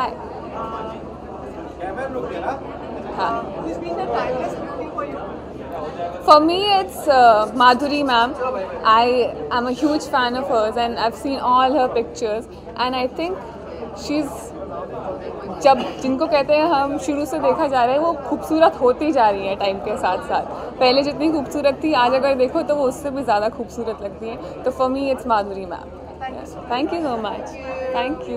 Hi. हाँ. For me, it's Madhuri ma'am. I am a huge fan of hers, and I've seen all her pictures. And I think she's, जब जिनको कहते हैं हम शुरू से देखा जा रहा है, वो खूबसूरत होती जा रही है टाइम के साथ साथ. पहले जितनी खूबसूरत थी, आज अगर देखो तो वो उससे भी ज़्यादा खूबसूरत लगती है. तो for me, it's Madhuri ma'am. Thank you so much. Thank you.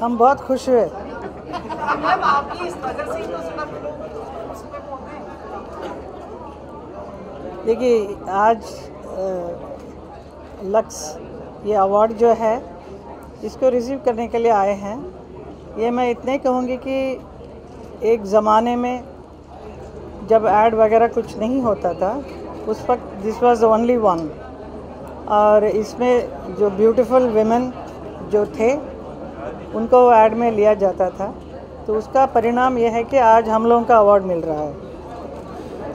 हम बहुत खुश हुए मैम आपकी इस नजर से ही तो सुना लोग। देखिए आज लक्स ये अवार्ड जो है इसको रिसीव करने के लिए आए हैं। ये मैं इतने कहूँगी कि एक ज़माने में जब ऐड वगैरह कुछ नहीं होता था उस वक्त दिस वाज ओनली वन, और इसमें जो ब्यूटीफुल विमेन जो थे उनको ऐड में लिया जाता था, तो उसका परिणाम यह है कि आज हम लोगों का अवार्ड मिल रहा है।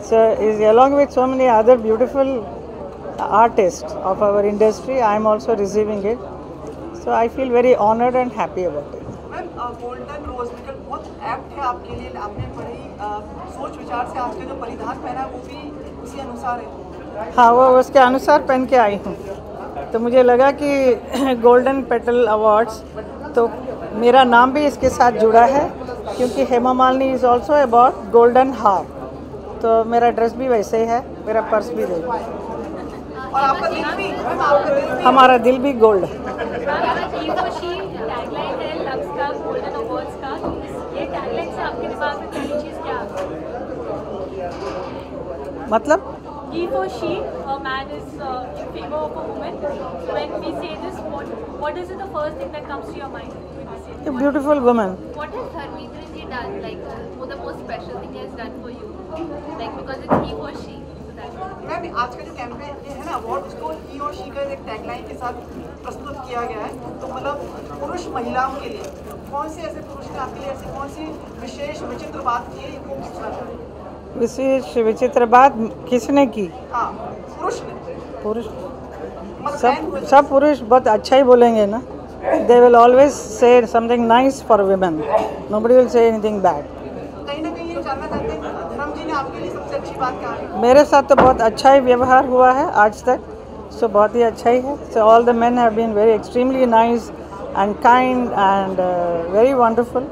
So is along with so many other beautiful artist of our industry I am also receiving it, so I feel very honoured and happy about it. Golden rose medal बहुत एप्ट है आपके लिए, आपने बड़ी सोच विचार से आज के जो परिधान पहना वो भी उसी अनुसार है। हाँ, वो उसके अनुसार पहन के आई हूँ, तो मुझे लगा कि गोल्डन पेटल अवार्ड्स तो मेरा नाम भी इसके साथ जुड़ा है क्योंकि Hema Malini is also about golden हार, तो मेरा ड्रेस भी वैसे ही है, मेरा पर्स भी वैसे है। और आपका दिल भी, हमारा दिल भी गोल्ड है। मतलब what is it the first thing that comes to your mind when you see a beautiful woman? What has Ranveer ji done, like the most special thing he has done for you, like because it's he or she? So that ma'am aaj ka jo campaign hai na award usko he or she ka ek tagline ke sath prastut kiya gaya hai, to matlab purush महिलाओं के लिए कौन से ऐसे पुरुष ने आपके लिए ऐसी कौन सी विशेष विचित्र बात की है? खूब सुना विशेष विचित्र बात किसने की? हां पुरुष ने, पुरुष सब पुरुष बहुत अच्छा ही बोलेंगे ना, they will always say something nice for women, nobody will say anything bad. कहीं ना कहीं ये जानना चाहते हैं धर्म जी ने आपके लिए सबसे अच्छी बात क्या है? मेरे साथ तो बहुत अच्छा ही व्यवहार हुआ है आज तक, सो बहुत ही अच्छा ही है। So all the men have been very extremely nice and kind and very wonderful,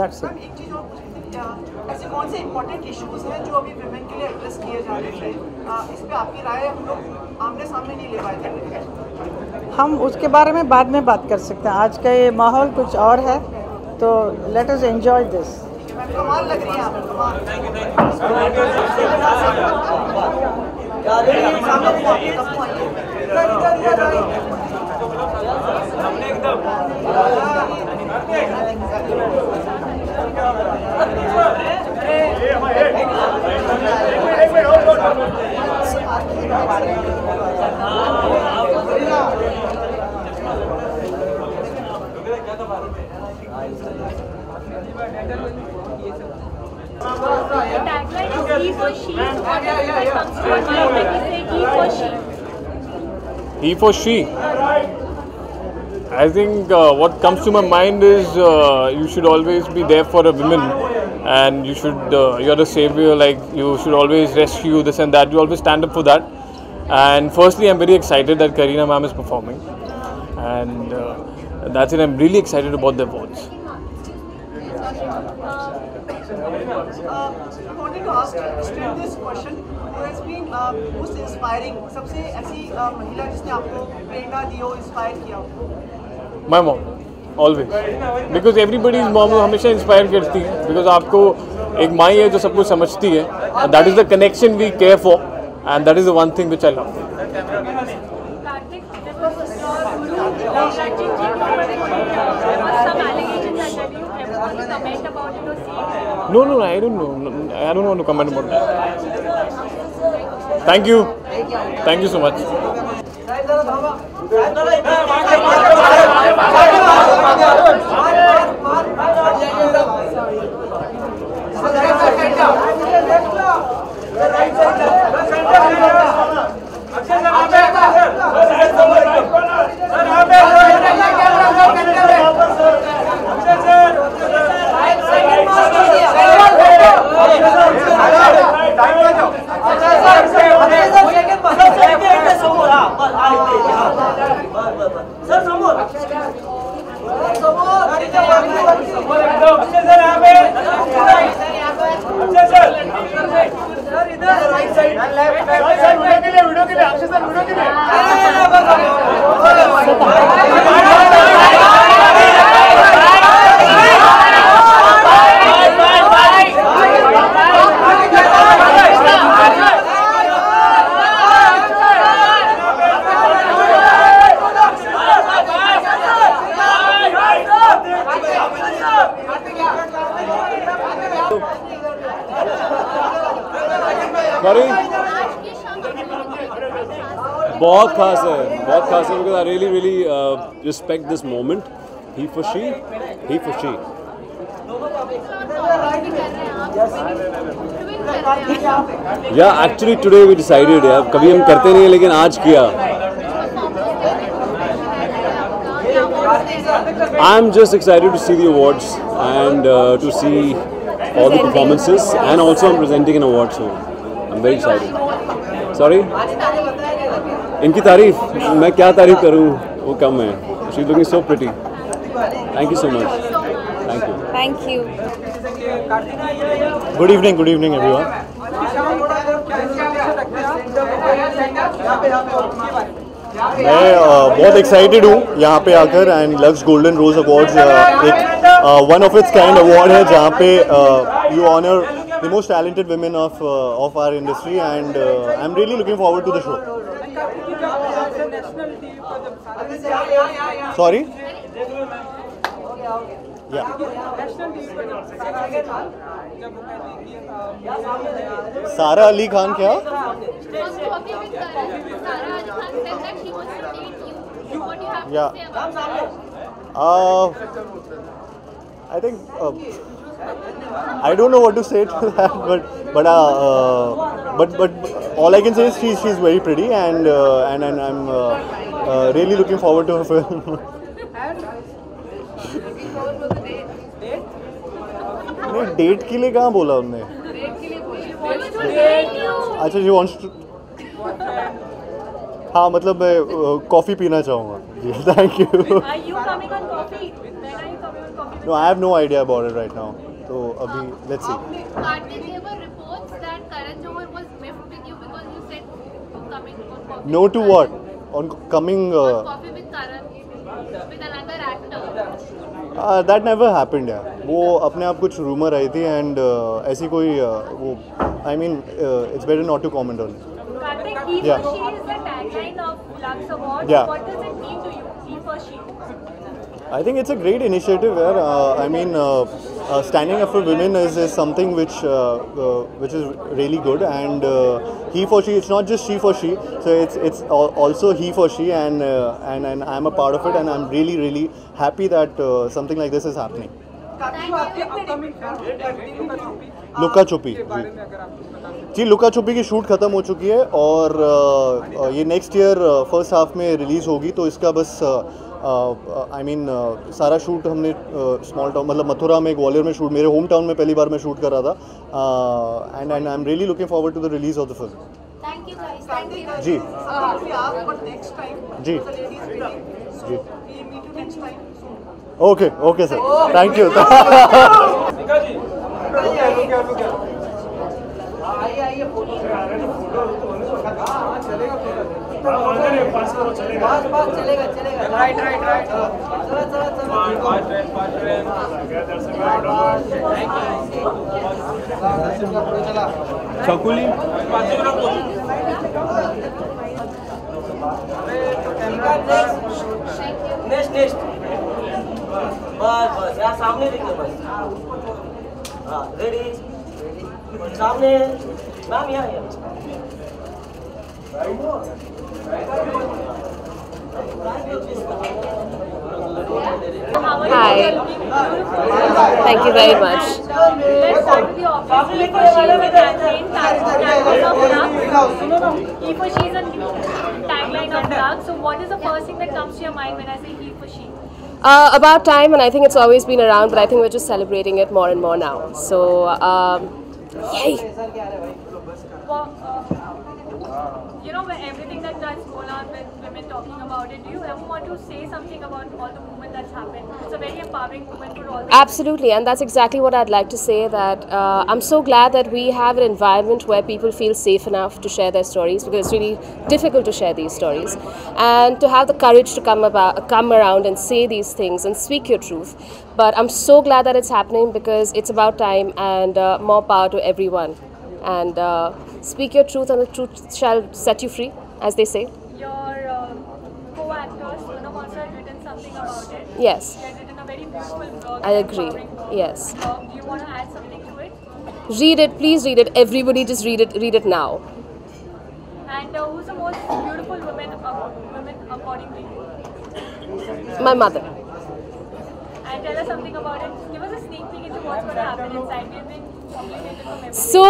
that's it. ऐसे कौन से इम्पोर्टेंट इश्यूज हैं जो अभी विमेन के लिए एड्रेस किए जा रहे हैं, इस पे आपकी राय? हम लोग आमने सामने नहीं ले पाए, हम उसके बारे में बाद में बात कर सकते हैं। आज का ये माहौल कुछ और है, तो लेट अस एंजॉय दिस। कमाल लग रही है आप। He for she. I think what comes to my mind is you should always be there for a woman, and you should you're the savior, like you should always rescue this and that. You always stand up for that. And firstly, I'm very excited that Kareena ma'am is performing, and that's it. I'm really excited about the awards. I wanted to ask you straight this question. Who has been most inspiring? सबसे ऐसी महिला जिसने आपको प्रेरणा दी हो, inspire किया हो? My mom, always. Because everybody's mom हमेशा inspire करती है. Because आपको एक माँ है जो सब कुछ समझती है. And that is the connection we care for. And that is the one thing which I love. No, I don't know. I don't want to comment about that. Thank you. Thank you so much. बहुत खास है because I really respect this moment. He for she, he for she. Yeah, actually today we decided यार कभी हम करते नहीं लेकिन आज किया. I'm just excited to see the awards and to see all the performances and also I'm presenting an award so I'm very excited. Sorry. इनकी तारीफ मैं क्या तारीफ करूं वो कम है. She is looking so pretty. Thank you so much. Thank you. Thank you. Good evening everyone. मैं बहुत excited हूँ यहाँ पे आकर and Lux Golden Rose Awards एक one of its kind award है जहाँ पे you honor the most talented women of our industry and I'm really looking forward to the show. Sorry? Yeah. Sara Ali Khan क्या? Yeah. I think I don't know what to say to that, but all I can say is she's very pretty and I'm really looking forward to her film. नहीं date के लिए कहाँ बोला उनने? अच्छा she wants to. हाँ मतलब मैं कॉफी पीना चाहूँगा. Thank you. Are you coming on coffee? No, I have no idea about it right now. So abhi let's see. There were reports that Karan Johar was miffed with you because you said coming on coffee. No to what? On coming coffee with Karan with another actor. That never happened यार. वो अपने आप कुछ rumor आई थी and ऐसी कोई वो I mean it's better not to comment on it. Karthik, he for she is the tagline of Lux Awards. Yeah. What does it mean to you? He for she. I think it's a great initiative यार. I mean standing up for women is something which is really good and he for she, it's not just she for she, so it's also he for she and I'm a part of it and I'm really happy that something like this is happening. लुका छुपी जी लुका छुपी की shoot ख़त्म हो चुकी है और ये next year first half में रिलीज़ होगी तो इसका बस सारा शूट हमने स्मॉल टाउन मतलब मथुरा में, ग्वालियर में शूट, मेरे होम टाउन में पहली बार मैं शूट कर रहा था and I am really looking forward to the release of the film. Thank you guys. जी जी जी okay okay sir, thank you. सामने देखो बस. हाँ रेडी सामने मैम, यहाँ. Hi, thank you very much. About time, and I think it's always been around, but I think we're just celebrating it more and more now. So, yay! You know, everything that does go on with women talking about it, do you ever want to say something about all the movement that's happened? It's a very empowering movement for all. Absolutely, and that's exactly what I'd like to say. That I'm so glad that we have an environment where people feel safe enough to share their stories, because it's really difficult to share these stories, and to have the courage to come around and say these things and speak your truth. But I'm so glad that it's happening, because it's about time, and more power to everyone. And speak your truth, and the truth shall set you free, as they say. Your co-actor Sonam also had written something about it. Yes. He had written a very beautiful blog. I agree. Yes. Do you want to add something to it? Read it, please read it. Everybody, just read it. Read it now. And who's the most beautiful woman according to you? My mother. And tell us something about it. Give us a sneak peek into what's going to happen inside. Do you think? So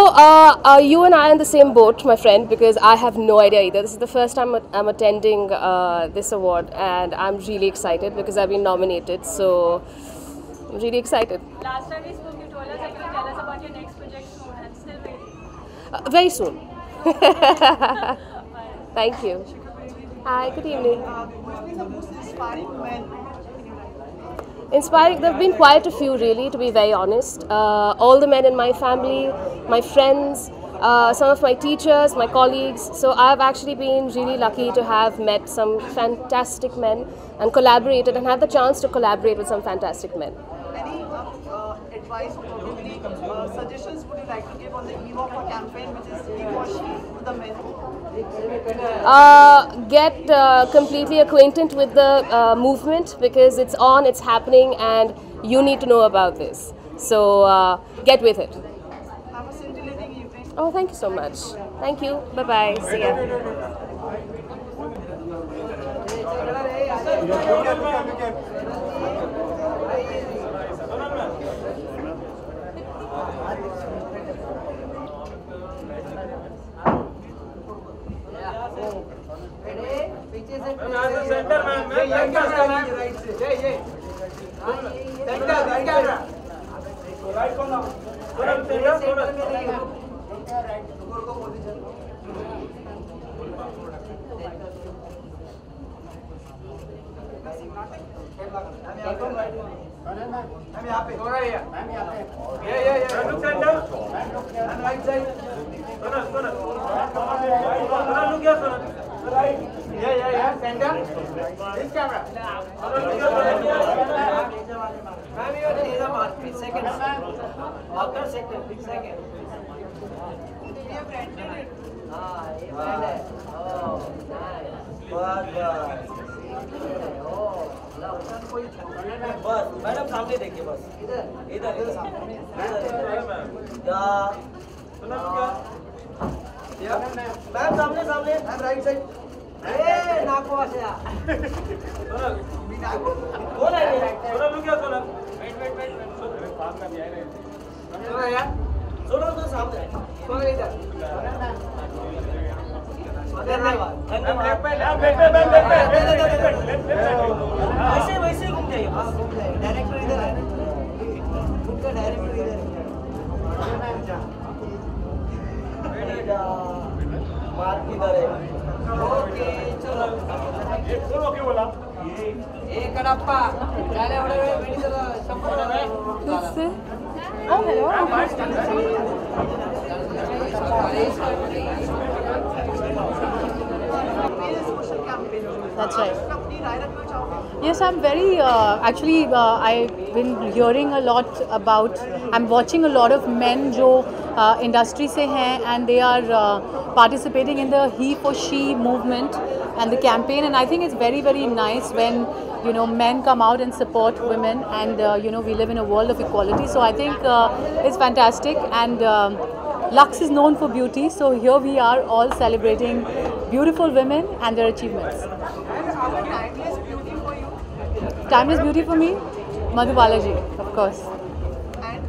you and I are in the same boat, my friend, because I have no idea either. This is the first time I'm attending this award, and I'm really excited because I've been nominated. So I'm really excited. Last time we spoke, you told us that you will tell us about your next project soon. I'm still waiting. Very soon. Thank you. Hi. Good evening. Who is the most inspiring man? Inspiring, there have been quite a few, really, to be very honest. All the men in my family, my friends, some of my teachers, my colleagues. So I've actually been really lucky to have met some fantastic men and collaborated and had the chance to collaborate with some fantastic men. Any advice or maybe suggestions would you like to give on the eve of a campaign which is he or she to the men? Get completely acquainted with the movement, because it's on, it's happening, and you need to know about this. So get with it. Have a scintillating evening. Oh, thank you so much. Thank you. Bye bye. See ya. Centre में right से ये centre centre right कौन थोड़ा centre थोड़ा right ऊपर को position हम यहां पे हो रहा है ये सेंटर राइट साइड सुनो सुनो सुनो लुक क्या सुनो राइट ये सेंटर इस camera ma'am your is a mark 3 second after second 3 second ये ब्रांडेड. हां ये ब्रांड है. Oh nice. बस ओह ला उधर कोई छोड़ना है. बस मैडम सामने देखिए. बस इधर इधर सामने मैम द सुना क्या या मैम सामने सामने मैम राइट साइड. ए नाको आशा सोना बिना बोला है सोना लुक क्या सोना वेट वेट वेट सोना काम का दिया है सोना यार सोना तो सामने सोना इधर ऐसे वैसे घूम जाइए, डायरेक्टर इधर है, उनका डायरेक्टर इधर मार्क इधर है। ओके चलो ओके बोला एक अड़प्पा डाले बड़े बड़ी चला संपर्क है। Oh hello, that's right. Yes, I'm very actually I've been hearing a lot about, I'm watching a lot of men jo industry se hain and they are participating in the he for she movement and the campaign, and I think it's very nice when you know men come out and support women, and you know we live in a world of equality, so I think it's fantastic. And Lux is known for beauty, so here we are all celebrating beautiful women and their achievements. And our timeless beauty for you? Timeless beauty for me, Madhu Balaji, of course. And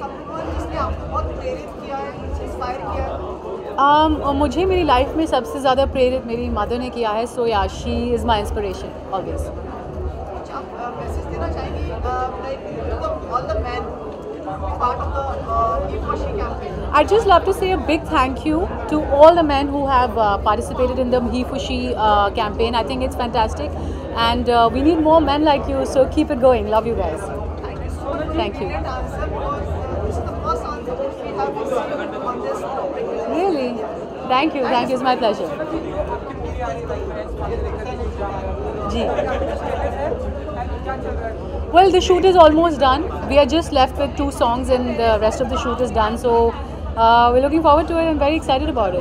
someone जिसने आपको बहुत प्रेरित किया है, inspire किया है? मुझे मेरी लाइफ में सबसे ज़्यादा प्रेरित मेरी मदर ने किया है, so yeah she is my inspiration always. Message देना चाहेंगे all the men part of the He4She campaign? I just love to say a big thank you to all the men who have participated in the He4She campaign. I think it's fantastic, and we need more men like you. So keep it going. Love you guys. Thank you so much. Thank you. Answer was, this is the first answer we have received on this topic. Really? Thank you. Thank you. It's my pleasure. Ji. Well, the shoot is almost done. We are just left with 2 songs, and the rest of the shoot is done. So we're looking forward to it and very excited about it.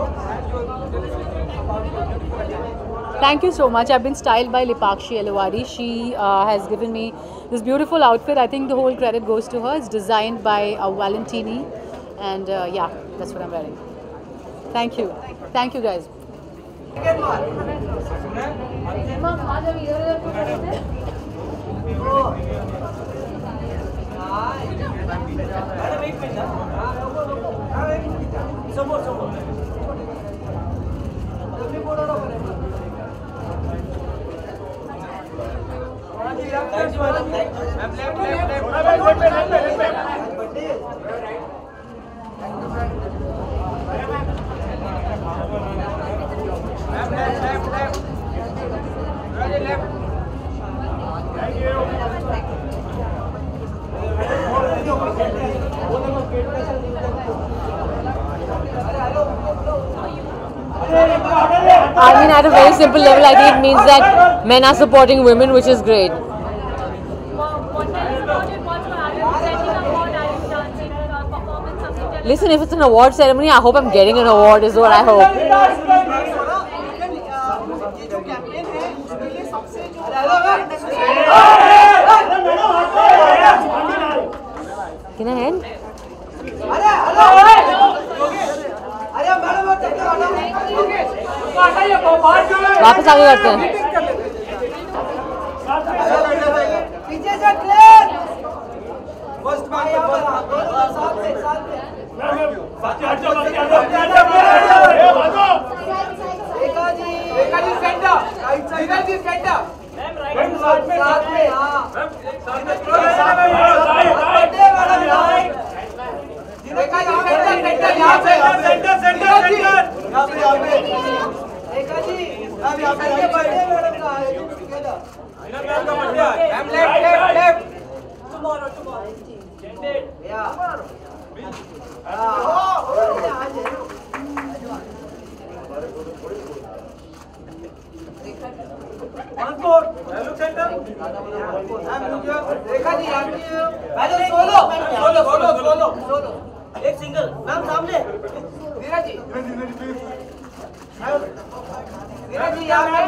Thank you so much. I've been styled by Lipakshi Elowari. She has given me this beautiful outfit. I think the whole credit goes to her. It's designed by Valentini, and yeah, that's what I'm wearing. Thank you. Thank you, guys. Left. I mean, at a very simple level, I think it means that men are supporting women, which is great. Listen, if it's an award ceremony, I hope I'm getting an award is what I hope. Can I end? वापस आगे करते हैं। पीछे से clear. First बार centre Rekhaji अब यहां पे ये बर्थडे मैडम का है टुगेदर मेरा मैम का बर्थडे है एम लेफ्ट टुमारो जेंडेड या आज है मानकोर हेलो सेंटर रेखाजी आपकी हेलो सोलो एक सिंगल मैम सामने धीरा जी जी यहाँ पे रेखा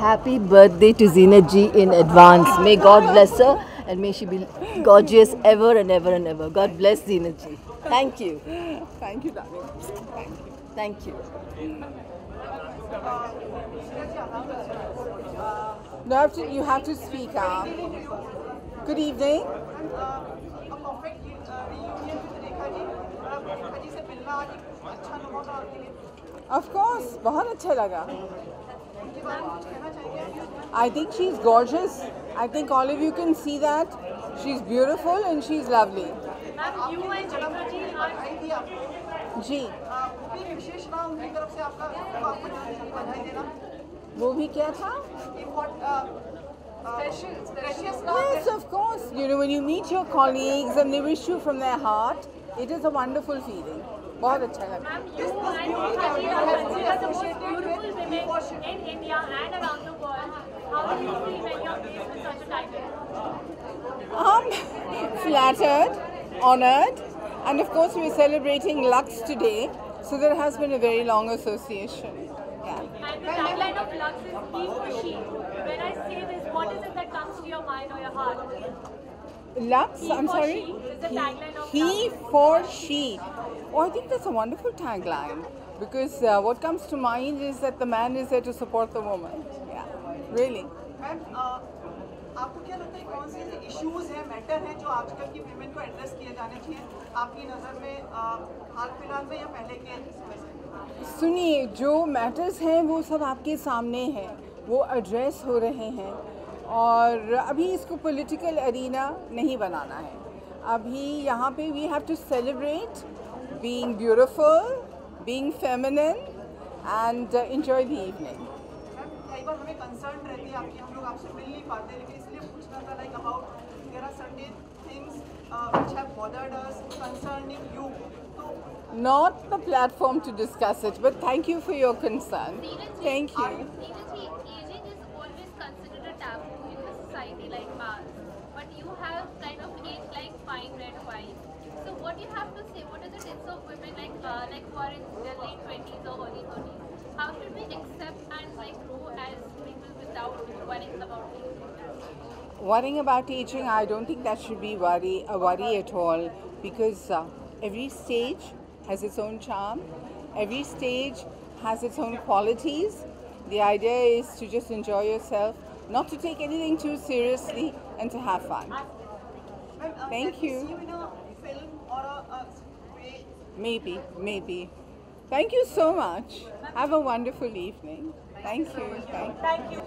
Happy birthday to Zeenat ji in advance. May God bless her and may she be gorgeous ever and ever and ever. God bless Zeenat ji. Thank you. Thank you, darling. Thank you. Thank you. No, you have to speak up. Good evening. Of course, बहुत अच्छा लगा. I think she's gorgeous. I think all of you can see that. She's beautiful and she's lovely. जी. वो भी क्या था? Yes, of course. You know, when you meet your colleagues and they wish you from their heart, it is a wonderful feeling. बहुत अच्छा लगा. Flattered, honored, and of course we are celebrating Lux today, so there has been a very long association. Yeah. And the tagline of Lux is "He for She." When I say this, what is it that comes to your mind or your heart? Lux, I'm sorry. He for she. Oh, I think that's a wonderful tagline, because what comes to mind is that the man is there to support the woman. Yeah, really. आपको क्या लगता है कौन से issues हैं, matter हैं जो आजकल की women को address किए जाने चाहिए आपकी नजर में हाल फिलहाल में या पहले के? सुनिए, जो matters हैं वो सब आपके सामने हैं, वो address हो रहे हैं, और अभी इसको political arena नहीं बनाना है. अभी यहाँ पे we have to celebrate being beautiful, being feminine, and enjoy the evening. कई बार हमें concern रहती है आपकी, हम लोग आपसे मिल नहीं पाते, लेकिन इसलिए पूछना था like about there are certain things which have bothered us concerning you. Not the platform to discuss it, but thank you for your concern. Thank you. Worrying about aging, I don't think that should be a worry at all, because every stage has its own charm, every stage has its own qualities. The idea is to just enjoy yourself, not to take anything too seriously, and to have fun. Thank you. Maybe. Thank you so much. Have a wonderful evening. Thank you. Thank you.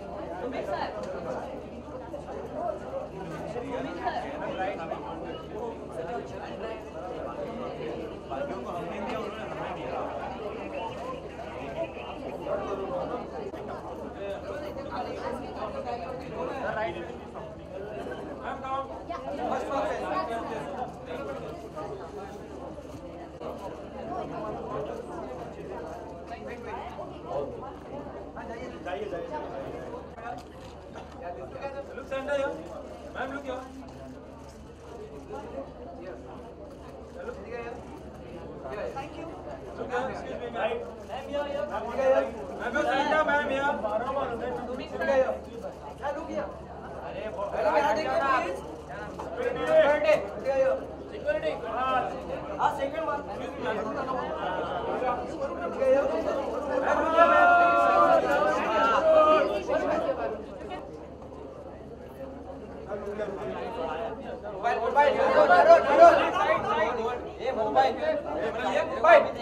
Mobile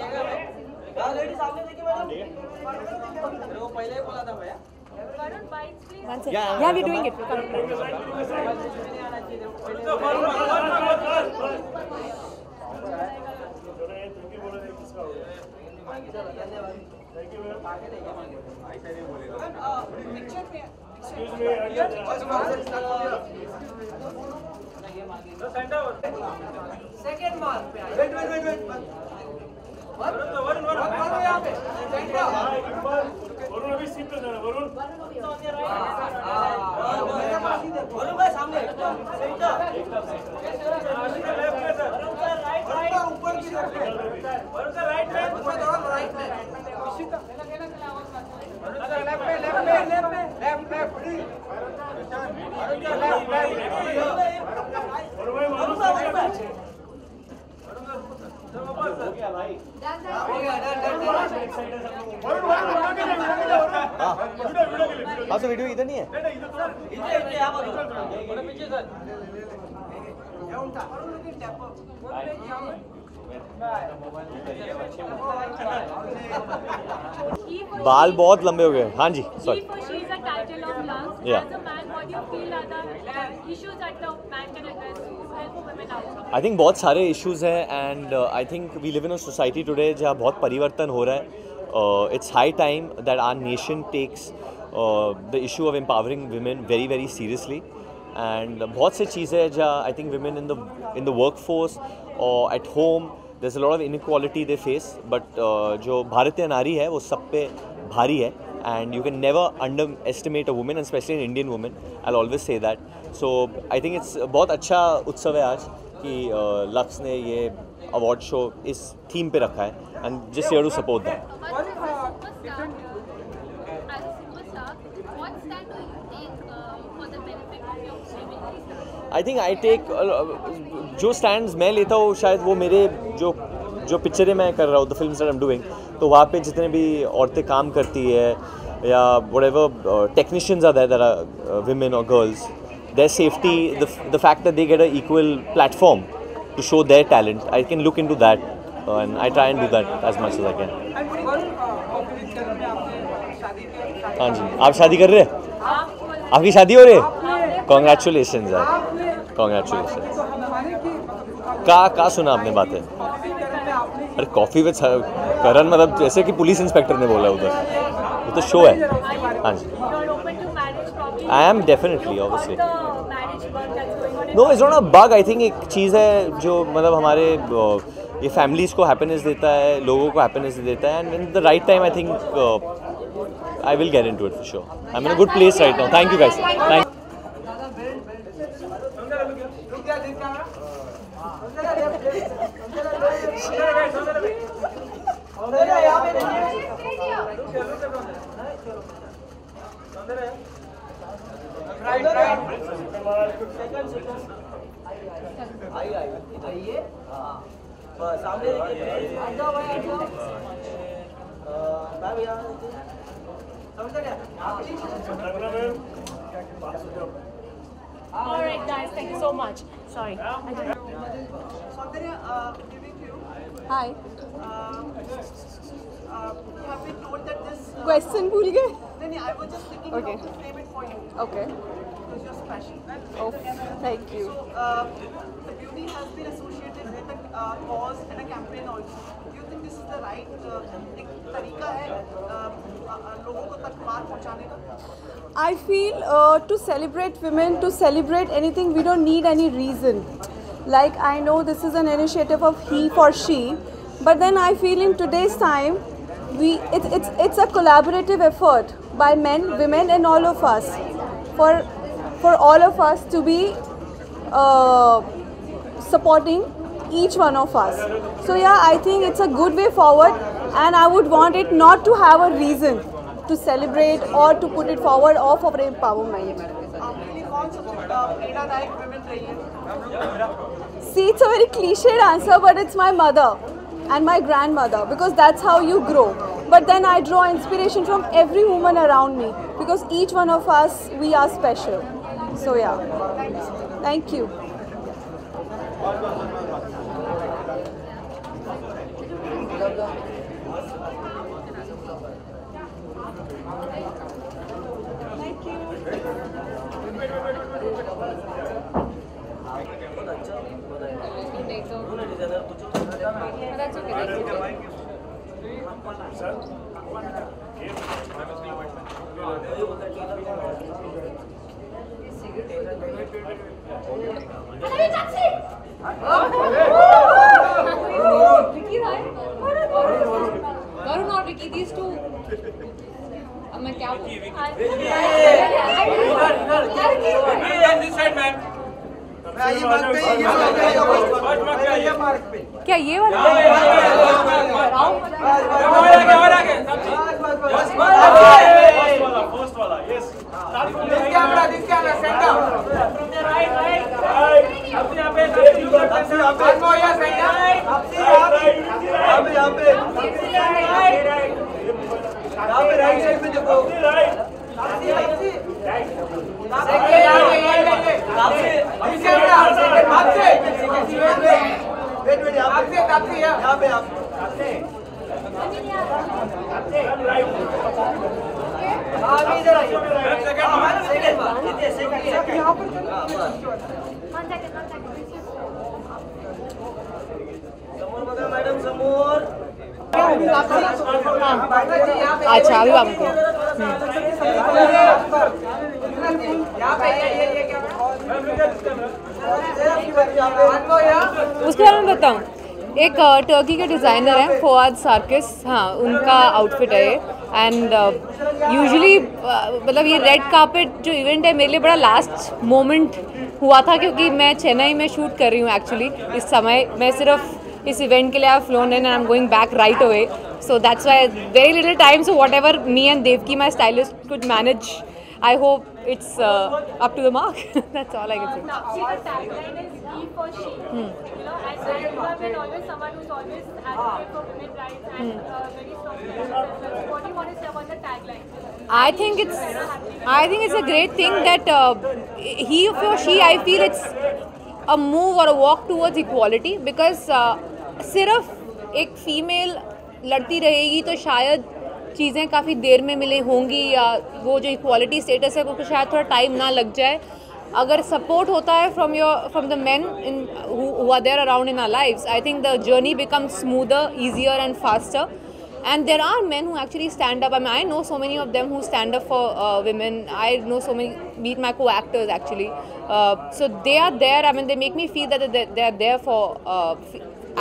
Yeah, we're doing it. Second mark. Wait. Varun Varun यहाँ पे वरुण अभी seat पे जाना वरुण वरुण भाई सामने ऊपर की Varun sir right में हाँ तो वीडियो इधर नहीं है बाल बहुत लंबे हो गए हाँ जी सॉरी आई थिंक बहुत सारे इश्यूज़ हैं and I think we live in a society today जहाँ बहुत परिवर्तन हो रहा है it's high time that our nation takes the issue of empowering women very very seriously and बहुत सी चीज़ें जहाँ I think women in the work force और at home there is a lot of inequality they face but जो भारतीय नारी है वो सब पे भारी है and you can never underestimate a woman and especially an Indian woman I'll always say that so I think it's bahut acha utsav hai aaj ki Lux ne ye award show is theme pe rakha hai and just here to support that as a superstar what stand do you take for the benefit of your women I think I take jo stands main leta hu shayad wo mere जो पिक्चरें मैं कर रहा हूँ the films that I am doing तो वहाँ पे जितने भी औरतें काम करती है या whatever technicians are there that are women और girls their safety the fact that they get a equal platform to show their talent I can look into that and I try and do that as much as I can हाँ जी आप शादी कर रहे हैं आपकी शादी हो रही है कॉन्ग्रेचुलेशन यार कॉन्ग्रेचुलेशन का सुना आपने बातें अरे कॉफ़ी विद करण मतलब जैसे कि पुलिस इंस्पेक्टर ने बोला उधर वो तो शो है हाँ जी I am definitely obviously no it's not a bug I think एक चीज़ है जो मतलब हमारे ये फैमिलीज़ को हैप्पीनेस देता है लोगों को हैप्पीनेस देता है and in the right time I think I will get into it for sure I am in a good place right now thank you guys thank All right, guys. Thank you so much. Sorry. Hi. You have been told that this question भूल गए? नहीं, I was just thinking okay. how to frame it for you. Okay. Because you're special. Oh, thank you. So, beauty has been associated with a cause and a campaign also. Do you think this is the right तरीका है लोगों को तक बात पहुँचाने का? I feel to celebrate women, to celebrate anything, we don't need any reason. Like I know this is an initiative of he for she, but then I feel in today's time, it's a collaborative effort by men, women, and all of us, for all of us to be supporting each one of us. So yeah, I think it's a good way forward, and I would want it not to have a reason to celebrate or to put it forward or for empowerment. See, it's a very cliched answer, but it's my mother and my grandmother because that's how you grow. But then I draw inspiration from every woman around me because each one of us, we are special. So yeah, thank you. क्या ये वाला अच्छा अभी आपको उसके बारे में बताऊँ, एक टर्की के डिज़ाइनर हैं फवाद सार्किस, हाँ उनका आउटफिट है ये। एंड यूजुअली मतलब ये रेड कार्पेट जो इवेंट है मेरे लिए बड़ा लास्ट मोमेंट हुआ था, क्योंकि मैं चेन्नई में शूट कर रही हूँ एक्चुअली इस समय। मैं सिर्फ इस इवेंट के लिए I flown in and I am going back right away, so that's why very little time. So whatever me and Devki my stylist could manage, I hope it's up to the mark, that's all I can say. I think it's a great thing that he or she, I feel it's a move or a walk towards equality, because सिर्फ एक female लड़ती रहेगी तो शायद चीज़ें काफ़ी देर में मिले होंगी, या वो जो इक्वालिटी स्टेटस है उसको शायद थोड़ा टाइम ना लग जाए। अगर सपोर्ट होता है from the men in who are there around in our lives, I think the journey becomes smoother, easier and faster. And there are men who actually stand up. I mean, I know so many of them who stand up for women. I know so many, meet my co-actors actually. So they are there. I mean, they make me feel that they are there for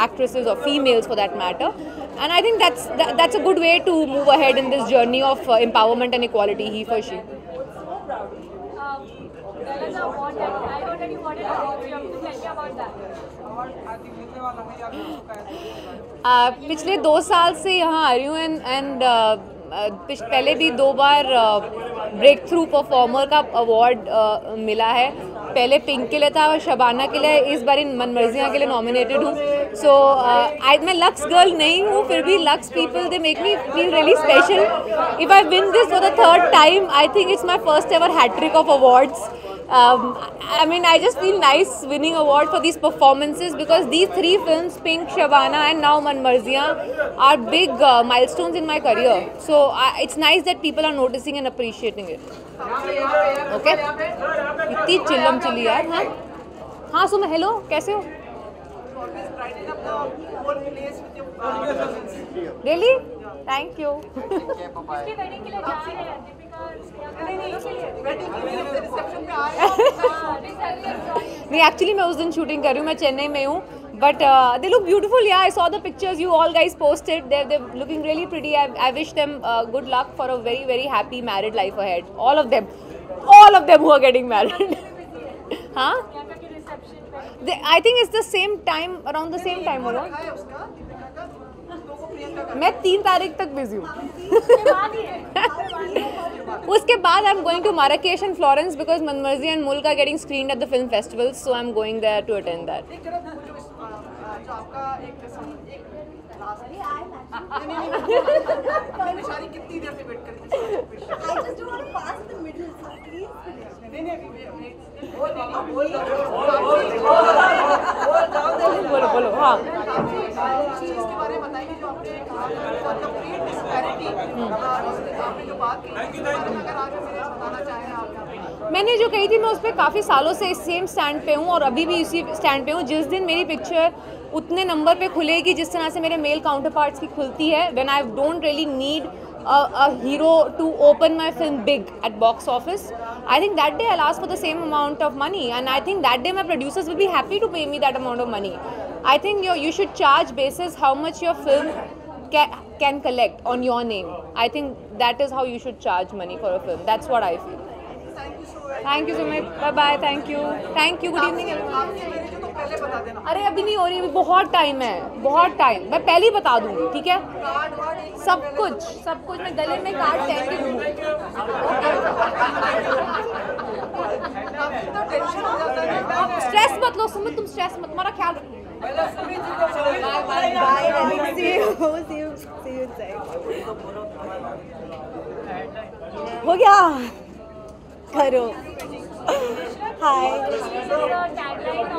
actresses or females for that matter. And I think that's a good way to move ahead in this journey of empowerment and equality, he for she. पिछले 2 साल से यहाँ आ रही हूँ, and पहले भी 2 बार breakthrough performer का अवार्ड मिला है। पहले पिंक के लिए था और शबाना के लिए, इस बार इन मनमर्जियाँ के लिए नॉमिनेटेड हूँ। सो मैं लक्स गर्ल नहीं हूँ, फिर भी Lux people they make me feel really special. If I win this for the 3rd time, I think it's my 1st ever hattrick of awards. I mean, I just feel nice winning award for these performances, because these 3 films, Pink, Shabana and now Manmarziyan, are big milestones in my career. So it's nice that people are noticing and appreciating it. Okay? इतनी चिल्लम chilli यार, हाँ हाँ। सुम hello, कैसे हो? Really? Thank you. नहीं, actually मैं उस दिन शूटिंग कर रही हूँ, मैं चेन्नई में हूँ। But they look beautiful, yeah I saw the pictures you all guys posted, they looking really pretty. I wish them good luck for a very very happy married life ahead, all of them who are getting married. हाँ, I think it's the same time, around the same time हो रहा है। मैं 3 तारीख तक busy हूँ। उसके बाद I am going to Marrakesh and Florence, because Manmarzi and Mulk are getting screened at the film festival, so I am going there to attend that. बोलो बोलो, हाँ मैंने जो कही थी, मैं उस पर काफ़ी सालों से इस सेम स्टैंड पे हूँ और अभी भी इसी स्टैंड पे हूँ। जिस दिन मेरी पिक्चर उतने नंबर पे खुलेगी जिस तरह से मेरे मेल काउंटर पार्ट्स की खुलती है, when I don't really need a hero to open my film big at box office. I think that day I'll ask for the same amount of money, and I think that day my producers will be happy to pay me that amount of money. I think you should charge basis how much your film can collect on your name. I think that is how you should charge money for a film. That's what I feel. Thank you so much. Thank you so much. Bye bye. Thank you. Thank you. Good evening everyone. अरे अभी नहीं हो रही, अभी बहुत time है, बहुत time, मैं पहले ही बता दूंगी, ठीक है? सब कुछ मैं गले में काट के दूंगी। आप स्ट्रेस मत लो सुमित, तुम स्ट्रेस मत, तुम्हारा ख्याल हो गया करो। Hi. Tagline of Lux.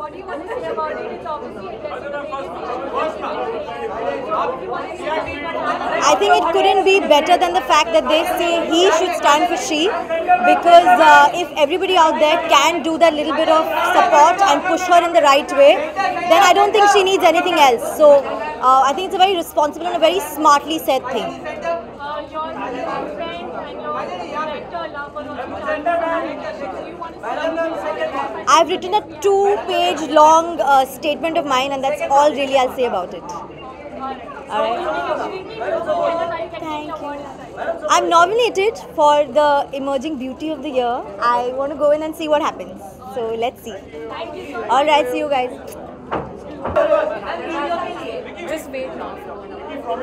What do you want to say about it? It's obviously interesting. I think it couldn't be better than the fact that they say he should stand for she, because if everybody out there can do that little bit of support and push her in the right way, then I don't think she needs anything else. So I think it's a very responsible and a very smartly said thing. I've written a two-page-long statement of mine, and that's all really I'll say about it. Alright. Thank you. I'm nominated for the Emerging Beauty of the Year. I want to go in and see what happens. So let's see. Alright, see you guys. Just wait now. Well,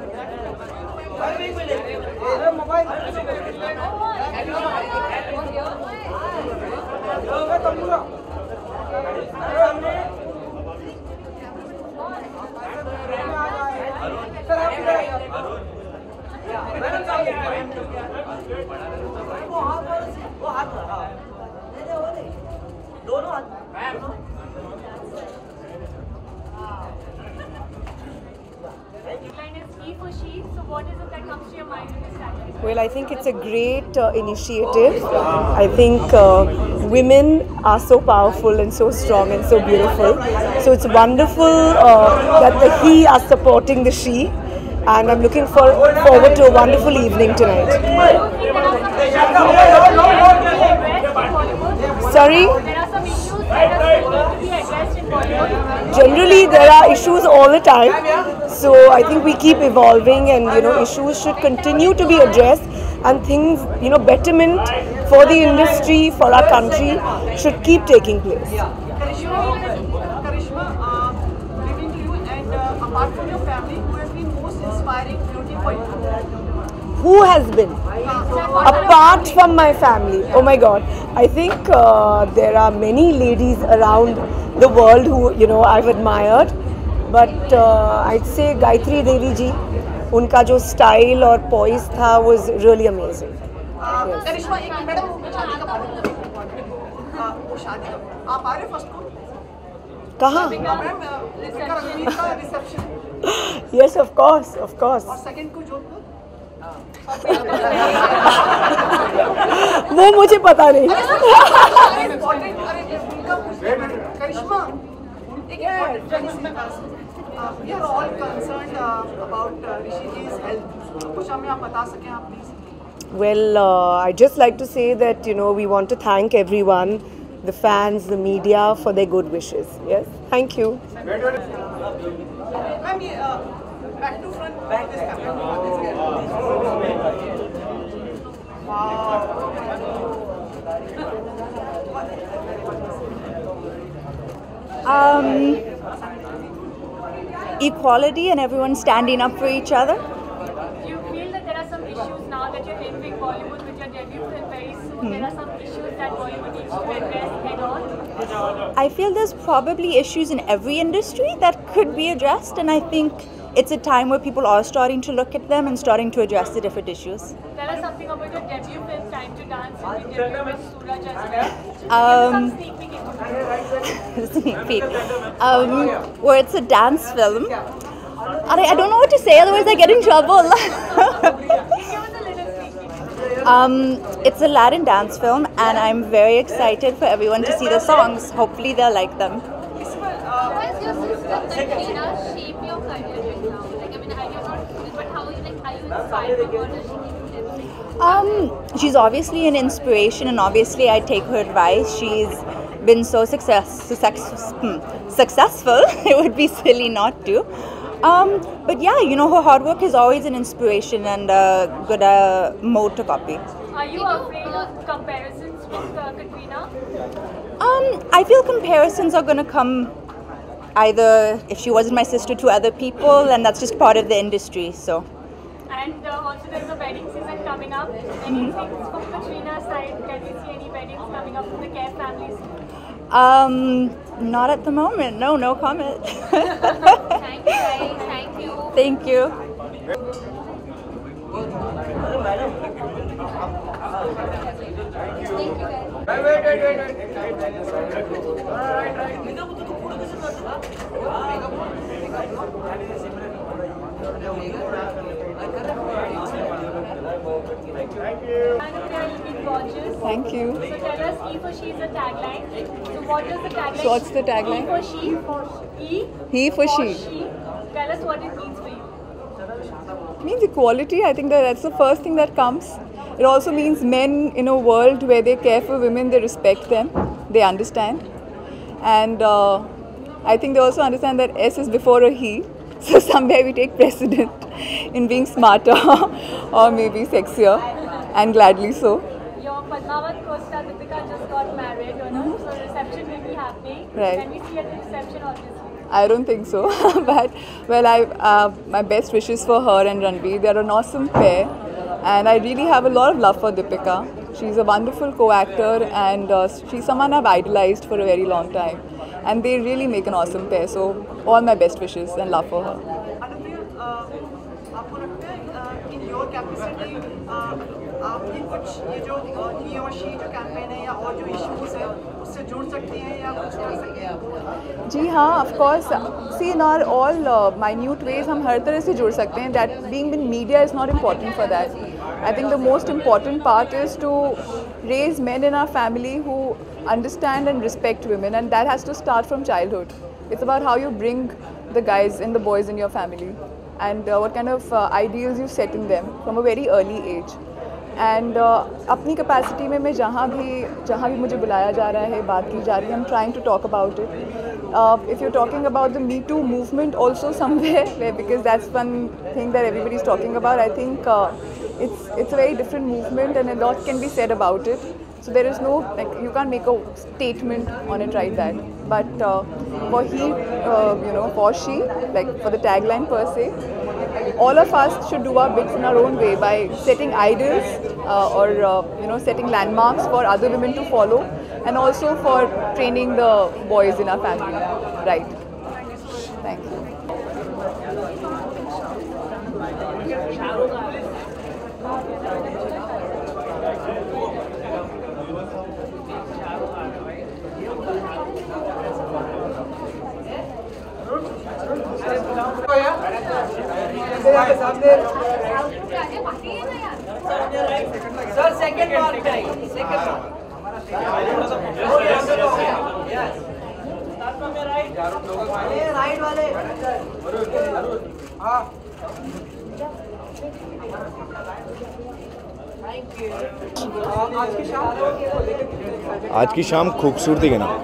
I think it's a great initiative. I think women are so powerful and so strong and so beautiful. So it's wonderful that the he are supporting the she, and I'm looking forward to a wonderful evening tonight. Sorry? Generally, there are issues all the time. So I think we keep evolving, and issues should continue to be addressed, and things, betterment for the industry, for our country, should keep taking place. Karishma, living to you, and apart from your family, who has been most inspiring beauty for you? Who has been? Apart from my family, oh my God, I think there are many ladies around the world who, I've admired. But I'd say Gayatri Devi ji, उनका जो style और poise था was really amazing. करिश्मा एक madam शादी का बात, वो शादी का आप आ रहे फर्स्ट को? कहाँ? रणवीर का reception. Yes, of course, of course. और second को जो वो मुझे पता नहीं. करिश्मा we are all concerned about Rishiji's health. कुछ हमें आप बता सकें आप please? Well, I just like to say that we want to thank everyone, the fans, the media for their good wishes. Yes, thank you. Ma'am, back to front. Back this camera. Equality and everyone standing up for each other. Do you feel that there are some issues now that you're entering Bollywood with your debut film very soon? There are some issues that Bollywood needs to address head on? I feel there's probably issues in every industry that could be addressed, and I think it's a time where people are starting to look at them and starting to address the different issues. Tell us something about your debut film, Time to Dance, and your debut with Suraj as well. Some sneak peek into it. Sneak peek. Where it's a dance film. I don't know what to say, otherwise I get in trouble. It's a Latin dance film, and I'm very excited for everyone to see the songs. Hopefully, they'll like them. How has your sister Kareena shaped your career right now? Like, I mean, I don't know, but how are you inspired by her? She's obviously an inspiration, and obviously, I take her advice. She's been so successful. It would be silly not to. But yeah, you know, her hard work is always an inspiration and a good mode to copy. Are you afraid of comparisons with Katrina? I feel comparisons are going to come either if she wasn't my sister to other people, and that's just part of the industry, so. And also there's a wedding season coming up. Anything from Katrina's side? Can we see any weddings coming up from the Care families? Not at the moment. No, no comment. Thank you, guys. Thank you. Thank you. Thank you. Gorgeous. Thank you. So tell us, E for she is a tagline. So what is the tagline? So what's the tagline? E for she. He for she. Tell us what it means for you. It means equality. I think that's the first thing that comes. It also means men in a world where they care for women, they respect them, they understand. And I think they also understand that S is before a he. So somewhere we take precedent in being smarter or maybe sexier, and gladly so. Padmavat Costa Deepika just got married, you know, so reception will be happening. Right. Can we see at the reception obviously? I don't think so, but well, my best wishes for her and Ranveer. They're an awesome pair, and I really have a lot of love for Deepika. She's a wonderful co-actor, and she's someone I've idolized for a very long time, and they really make an awesome pair. So all my best wishes and love for her. In your capacity, आपकी कुछ ये जो ही और she जो campaign है या और जो इश्यूज हैं उससे जुड़ सकती हैं या कुछ कर सकती हैं? जी हाँ, of course. See, in our all minute ways हम हर तरह से जुड़ सकते हैं. That being in media is not important for that. I think the most important part is to raise men in our family who understand and respect women, and that has to start from childhood. It's about how you bring the guys and the boys in your family, and what kind of ideals you set in them from a very early age. And अपनी capacity में मैं जहाँ भी मुझे बुलाया जा रहा है, बात की जा रही है, I'm trying to talk about it. If you're talking about the Me Too movement also somewhere, because that's one thing that everybody's talking about. I think it's a very different movement, and a lot can be said about it. So there is no, like, you can't make a statement on it right that. But for she, like for the tagline per se, all of us should do our bits in our own way by setting ideals or setting landmarks for other women to follow, and also for training the boys in our family. Right. Thank you. Sir, second mark. Yes. Start from your right. Right wale. Thank you. आज की शाम खूबसूरती के नाम.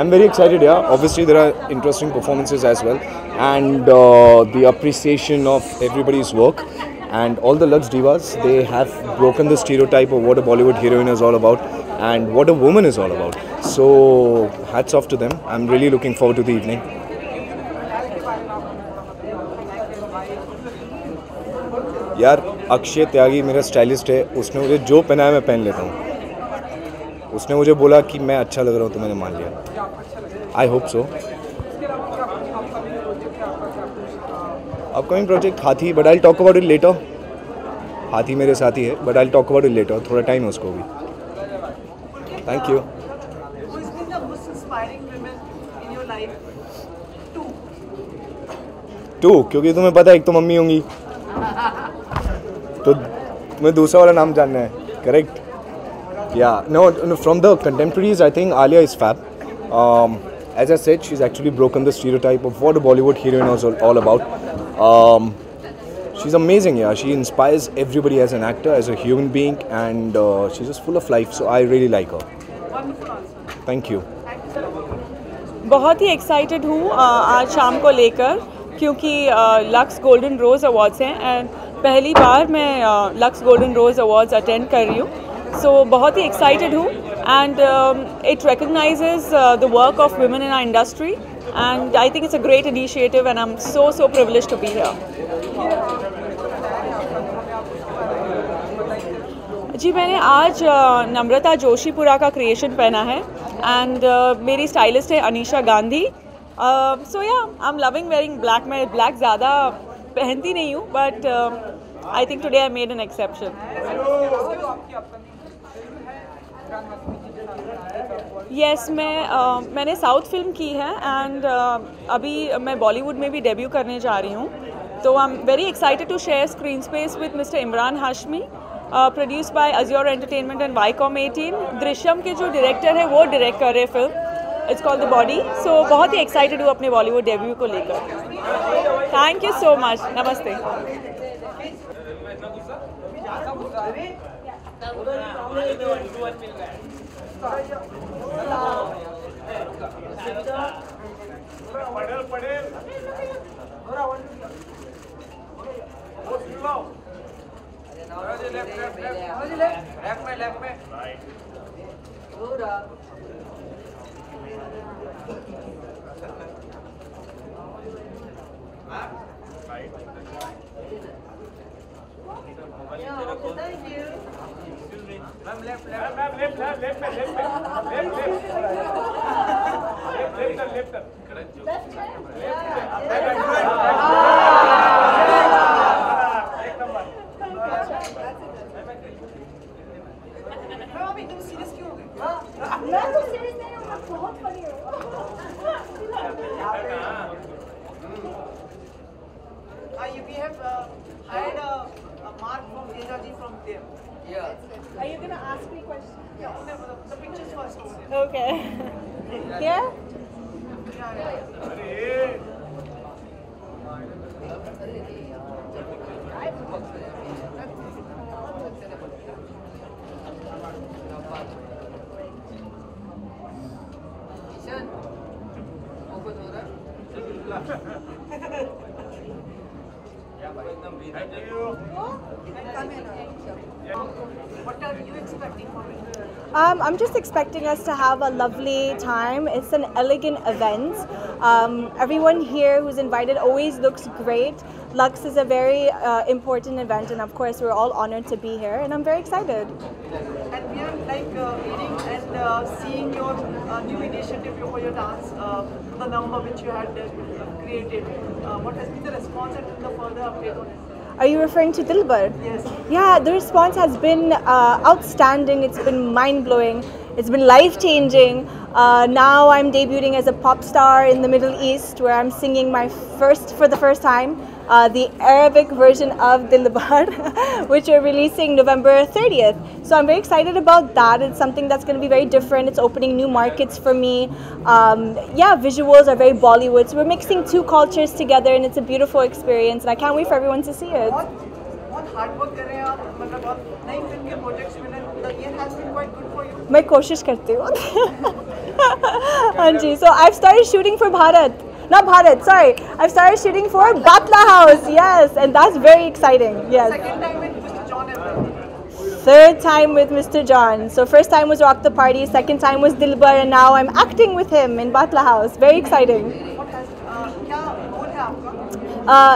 I'm very excited, yeah. Obviously, there are interesting performances as well, and the appreciation of everybody's work, and all the Lux divas. They have broken the stereotype of what a Bollywood heroine is all about, and what a woman is all about. So, hats off to them. I'm really looking forward to the evening. यार, अक्षय त्यागी मेरा stylist है. उसने मुझे जो पहनाया मैं पहन लेता हूँ. उसने मुझे बोला कि मैं अच्छा लग रहा हूँ तो मैंने मान लिया. I hope so. Upcoming project Haathi, but I will talk about it later. Haathi मेरे साथ ही है, but I will talk about it later, थोड़ा टाइम है उसको भी। Thank you. टू, क्योंकि तुम्हें पता है एक तो मम्मी होंगी तो तुम्हें दूसरा वाला नाम जानना है, correct? Yeah, no, from the contemporaries, I think Alia is fab. As I said, she's actually broken the stereotype of what a Bollywood heroine is all about. She's amazing, yeah. She inspires everybody as an actor, as a human being, and she's just full of life. So I really like her. Wonderful answer. Thank you. बहुत ही excited हूँ आज शाम को लेकर, क्योंकि Lux Golden Rose Awards हैं and पहली बार मैं Lux Golden Rose Awards attend कर रही हूँ. So, बहुत ही excited हूँ and it recognizes the work of women in our industry and I think it's a great initiative and I'm so privileged to be here. जी मैंने आज नम्रता जोशीपुरा का creation पहना है and मेरी stylist है Anisha Gandhi. So yeah, I'm loving wearing black. मैं black ज़्यादा पहनती नहीं हूँ but I think today I made an exception. Yes, मैंने साउथ फिल्म की है and अभी मैं बॉलीवुड में भी डेब्यू करने जा रही हूँ, तो I am very excited to share screen space with mister Emraan Hashmi, produced by Azure entertainment and Viacom 18. Drishyam के जो डायरेक्टर है वो डायरेक्ट कर रहे film, it's called the body. So बहुत ही एक्साइटेड हूँ अपने बॉलीवुड डेब्यू को लेकर. थैंक यू सो मच, नमस्ते. We have hired a mark from Rekhaji from there. Yeah. Are you gonna ask me questions? Yeah. The pictures first. Okay. Yeah. Ishaan. Thank you. What are you expecting from it? I'm just expecting us to have a lovely time. It's an elegant event. Everyone here who's invited always looks great. Lux is a very important event, and of course, we're all honored to be here. And I'm very excited. And we are like reading and seeing your new initiative for your dance, the number which you had created. What has been the response and the further update on it? Are you referring to Dilbar? Yes. Yeah, the response has been outstanding. It's been mind-blowing. It's been life-changing. Now I'm debuting as a pop star in the Middle East, where I'm singing for the first time, the Arabic version of Dilbar, which we're releasing November 30th. So I'm very excited about that. It's something that's going to be very different. It's opening new markets for me. Yeah, visuals are very Bollywood. So we're mixing two cultures together, and it's a beautiful experience. And I can't wait for everyone to see it. What hard work are you doing? I mean, new film projects. The year has been quite good for you. मैं कोशिश करती हूँ. हाँ जी. So I've started shooting for Bharat. Not Bharat, sorry. I've started shooting for Batla House. Yes, and that's very exciting. Yes. Second time with Mr. John. Third time with Mr. John. So first time was Rock the Party. Second time was Dilbar, and now I'm acting with him in Batla House. Very exciting. What has?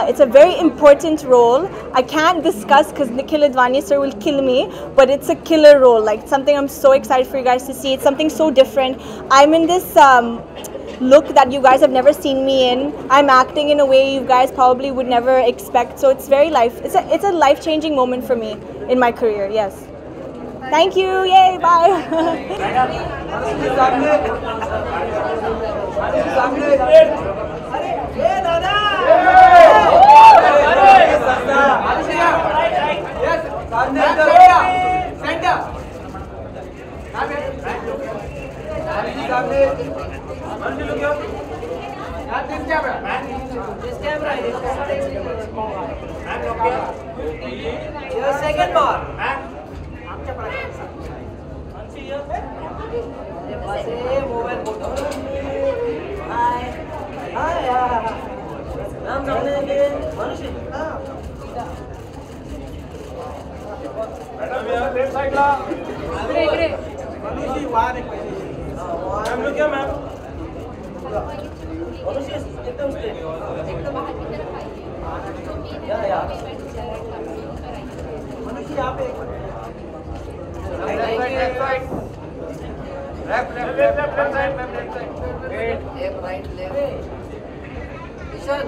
It's a very important role. I can't discuss because Nikhil Advani sir will kill me, but it's a killer role. Like something I'm so excited for you guys to see. It's something so different. I'm in this look that you guys have never seen me in. I'm acting in a way you guys probably would never expect. So it's very life. It's a life-changing moment for me in my career. Yes. Thank you. Yay. Bye. Madam, Anuji वार एक ma'am लोग क्या ma'am Anuji एकदम straight एकदम बाहर की तरफ आई है यार अनुजी आप एक left side ma'am left side left right left Ishaan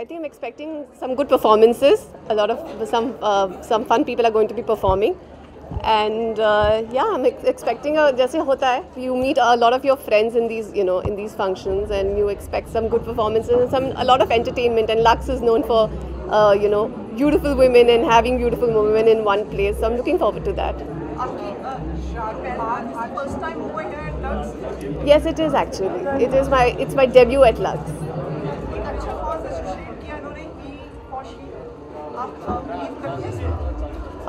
I think I'm expecting some good performances. A lot of some fun people are going to be performing, and yeah, I'm expecting जैसे होता है, you meet a lot of your friends in these in these functions, and you expect some good performances and a lot of entertainment. And Lux is known for beautiful women and having beautiful women in one place. So I'm looking forward to that. First time over here at Lux? Yes, it is actually. It's my debut at Lux.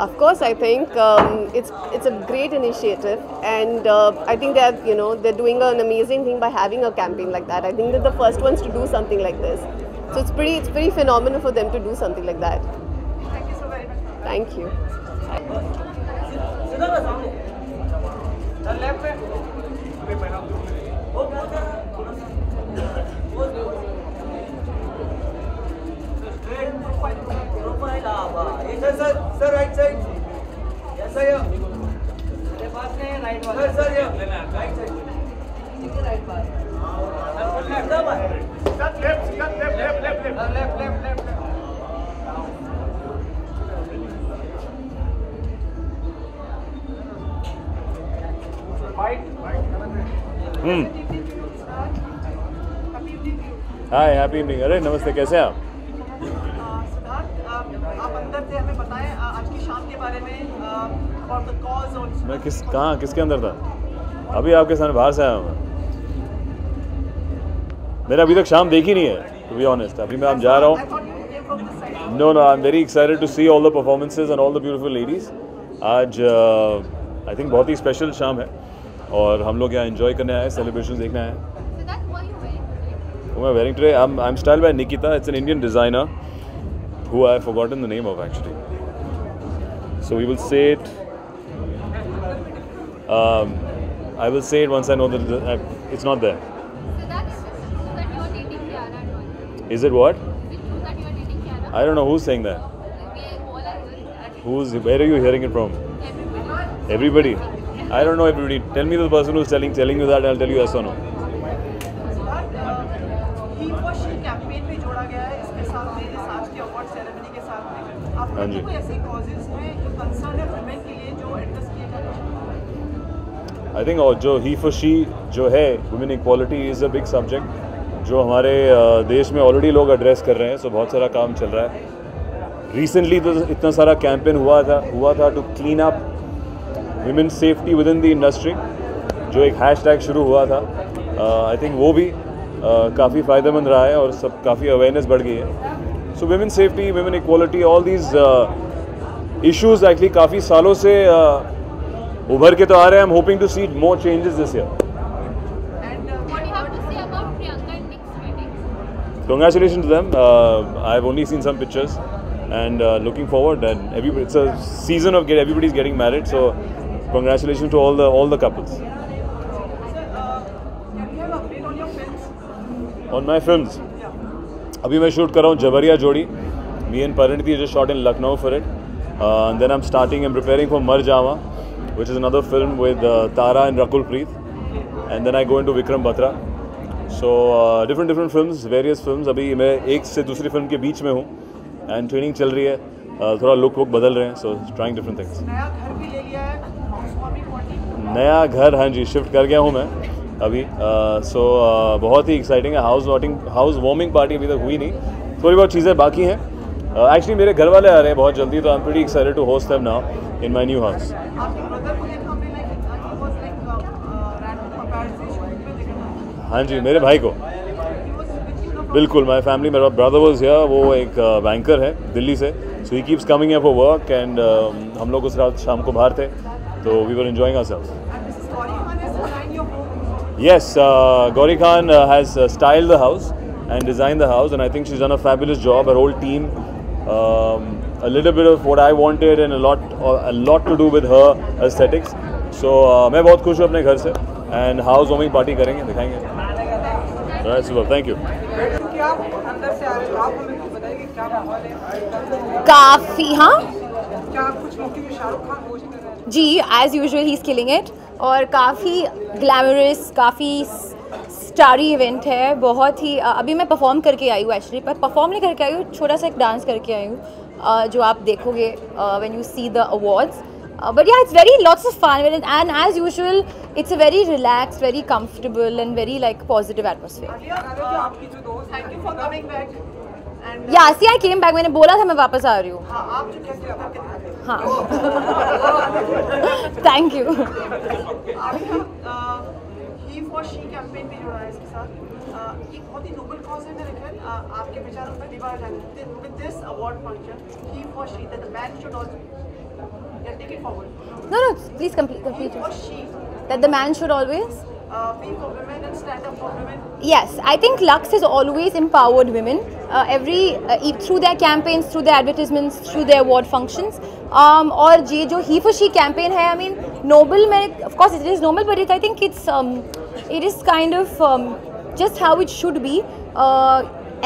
Of course, I think it's a great initiative, and I think they're doing an amazing thing by having a campaign like that. I think they're the first ones to do something like this, so it's pretty phenomenal for them to do something like that. Thank you so very much. Thank you. Sir, right side. Yes, sir. मेरे पास नहीं है right वाला. Sir, ये लेना है right side. किसके right पास? Left. Hi, happy evening. अरे नमस्ते, कैसे हैं आप? आप अंदर थे, हमें बताएं आज की शाम के बारे में और the cause और मैं किसके अंदर था? अभी आपके सामने बाहर से आया हूँ मैं. मैंने अभी तक शाम देखी नहीं है to be honest. अभी मैं जा रहा हूँ. No, I'm very excited to see all the performances and all the beautiful ladies. आज I think बहुत ही स्पेशल शाम है और हम लोग यहाँ enjoy करने आए, celebration देखने आए. Who am I wearing today? I'm styled by Nikita. It's an Indian designer. Who I have forgotten the name of actually. So we will say it. I will say it once I know that it's not there. So that is the truth that you are dating Kiara. Is it what? Is it true that you are dating Kiara? I don't know who's saying that. Where are you hearing it from? Everybody. I don't know everybody. Tell me the person who's telling you that. I'll tell you yes or no. I think और जो he for she जो है women equality is a big subject जो हमारे देश में already लोग address कर रहे हैं, सो बहुत सारा काम चल रहा है। रिसेंटली तो इतना सारा कैंपेन हुआ था to clean up women safety within the industry, जो एक हैशटैग शुरू हुआ था। आई थिंक वो भी काफ़ी फ़ायदेमंद रहा है और सब काफ़ी अवेयरनेस बढ़ गई है। So women safety, women equality, all these issues actually काफ़ी सालों से उभर के तो आ रहे हैं। I am hoping to see more changes this year. Congratulations to them. I've only seen some pictures and looking forward. And it's a season of everybody's getting married, so congratulations to all the couples. Sir, can you have update on your films? On my films? Yeah. अभी मैं shoot कर रहा हूँ जबरिया जोड़ी, मी and Parineeti, जो shot in Lucknow for it, and then I'm starting and preparing for Marjaavaan, which is another film with Tara and Rakul Preet, and then I go into Vikram Batra. So different films, various films. अभी मैं एक से दूसरी film के बीच में हूँ and training चल रही है, थोड़ा लुक बदल रहे हैं, so trying different things. नया घर भी ले लिया है? नया घर, हाँ जी, शिफ्ट कर गया हूँ मैं अभी। So बहुत ही एक्साइटिंग है। हाउस वार्मिंग पार्टी अभी तक हुई नहीं, थोड़ी बहुत चीज़ें बाकी हैं। एक्चुअली मेरे घर वाले आ रहे हैं बहुत जल्दी, तो I am pretty excited to host them now in my new house. हाँ जी, मेरे भाई को बिल्कुल, माय फैमिली, मेरा ब्रदर वाज हियर, वो एक बैंकर है दिल्ली से, so he keeps coming here for work and हम लोग उस रात शाम को बाहर थे, तो we were enjoying ourselves. Yes, Gauri Khan has styled the house and designed the house, and I think she's done a fabulous job, her whole team. A little bit of what I wanted and a lot to do with her aesthetics, so main bahut khush hu apne ghar se, and house warming party karenge, dikhayenge. Alright, super, thank you. Kya andar se aap hame batayenge kya mahaul hai? Kafi, ha, kya kuch mauke pe Shah Rukh Khan host kar raha hai? Ji, as usual he's killing it, aur kafi glamorous, kafi starry event है, बहुत ही। अभी मैं perform करके आई हूँ, actually पर perform नहीं करके आई हूँ, छोटा सा एक डांस करके आई हूँ, जो आप देखोगे when you see the awards. But yeah, it's very lots of fun and as usual it's a very relax, very comfortable and very like positive atmosphere. Yeah see, I came back, मैंने बोला था मैं वापस आ रही हूँ। हाँ, thank you. Campaign भी जुड़ा है इसके साथ, एक बहुत ही नोबल कॉज है मेरे ख्याल, आपके विचारों पर दीवार डालते with this award function, he for she, that the man should always yeah take it forward. No no, please complete. For she, that the man should always be for women and stand up for women. Yes, I think Lux has always empowered women, through their campaigns, through their advertisements, through their award functions. Aur ye jo he for she campaign hai, I mean noble, of course it is noble, but it is kind of just how it should be.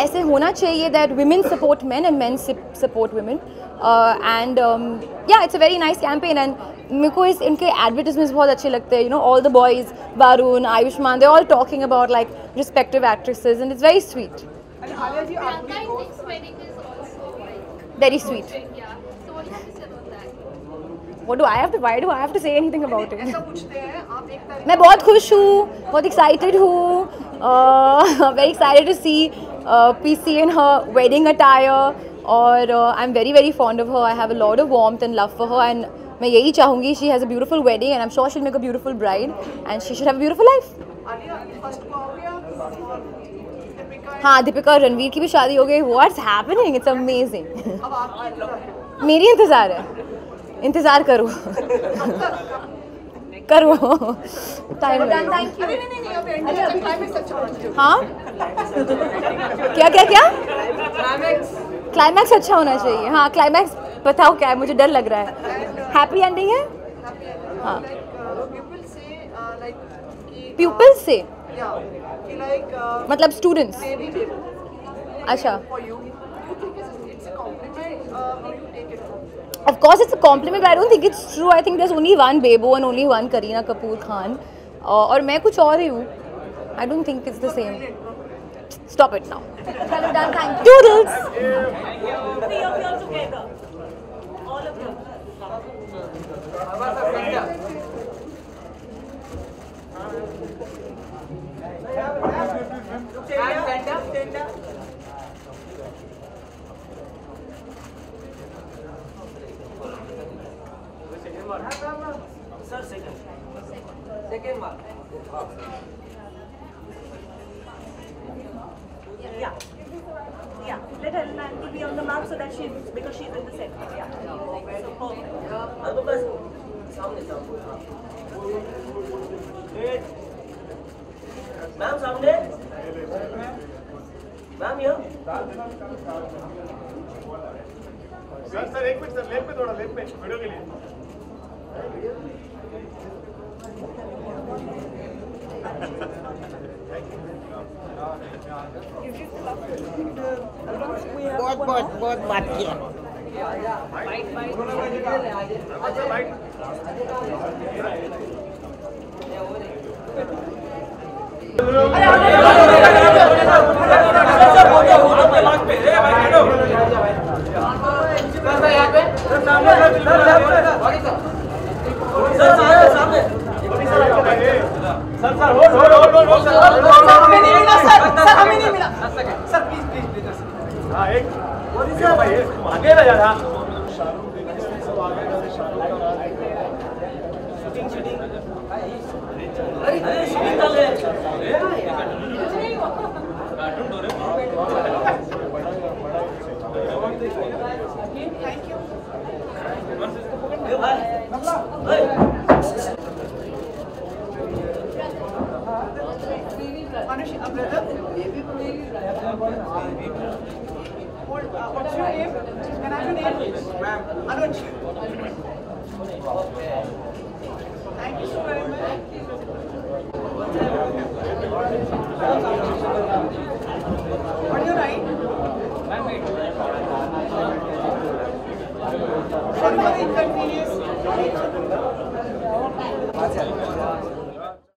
Aise hona chahiye that women support men and men support women, and yeah, it's a very nice campaign, and मेरे को इनके advertisements बहुत अच्छे लगते हैं। You know, all the boys, Barun, Ayushmann, they all talking about like respective actresses and it's very sweet, very sweet. मैं बहुत खुश हूँ, बहुत एक्साइटेड हूँ, very excited to see PC in her wedding attire, और I am very very fond of her, I have a lot of warmth and love for her, एंड मैं यही चाहूँगी, she has a beautiful wedding and I am sure she will make a beautiful bride and she should have a beautiful life. हाँ, दीपिका और रणवीर की भी शादी हो गई। What's happening, it's amazing. मेरी इंतज़ार है, इंतज़ार करो करो, टाइम। हाँ, क्या क्या क्या क्लाइमैक्स अच्छा होना चाहिए। हाँ, क्लाइमैक्स बताओ क्या है, मुझे डर लग रहा है। हैप्पी एंडिंग है? हाँ, पीपल से मतलब स्टूडेंट्स। अच्छा, of course it's a compliment, I don't think it's true. I think there is only one Bebo and only one Kareena Kapoor Khan, और मैं कुछ और ही हूँ। I don't think it's the same. Stop it now. Sir, second mark. Yeah. Let her man to be on the mark so that she, because she's in the set. Yeah. So perfect. Ma'am, someday. Ma'am, here. Sir, एक minute sir, left पे थोड़ा, left पे video के लिए बहुत बात किया Thank you so very much.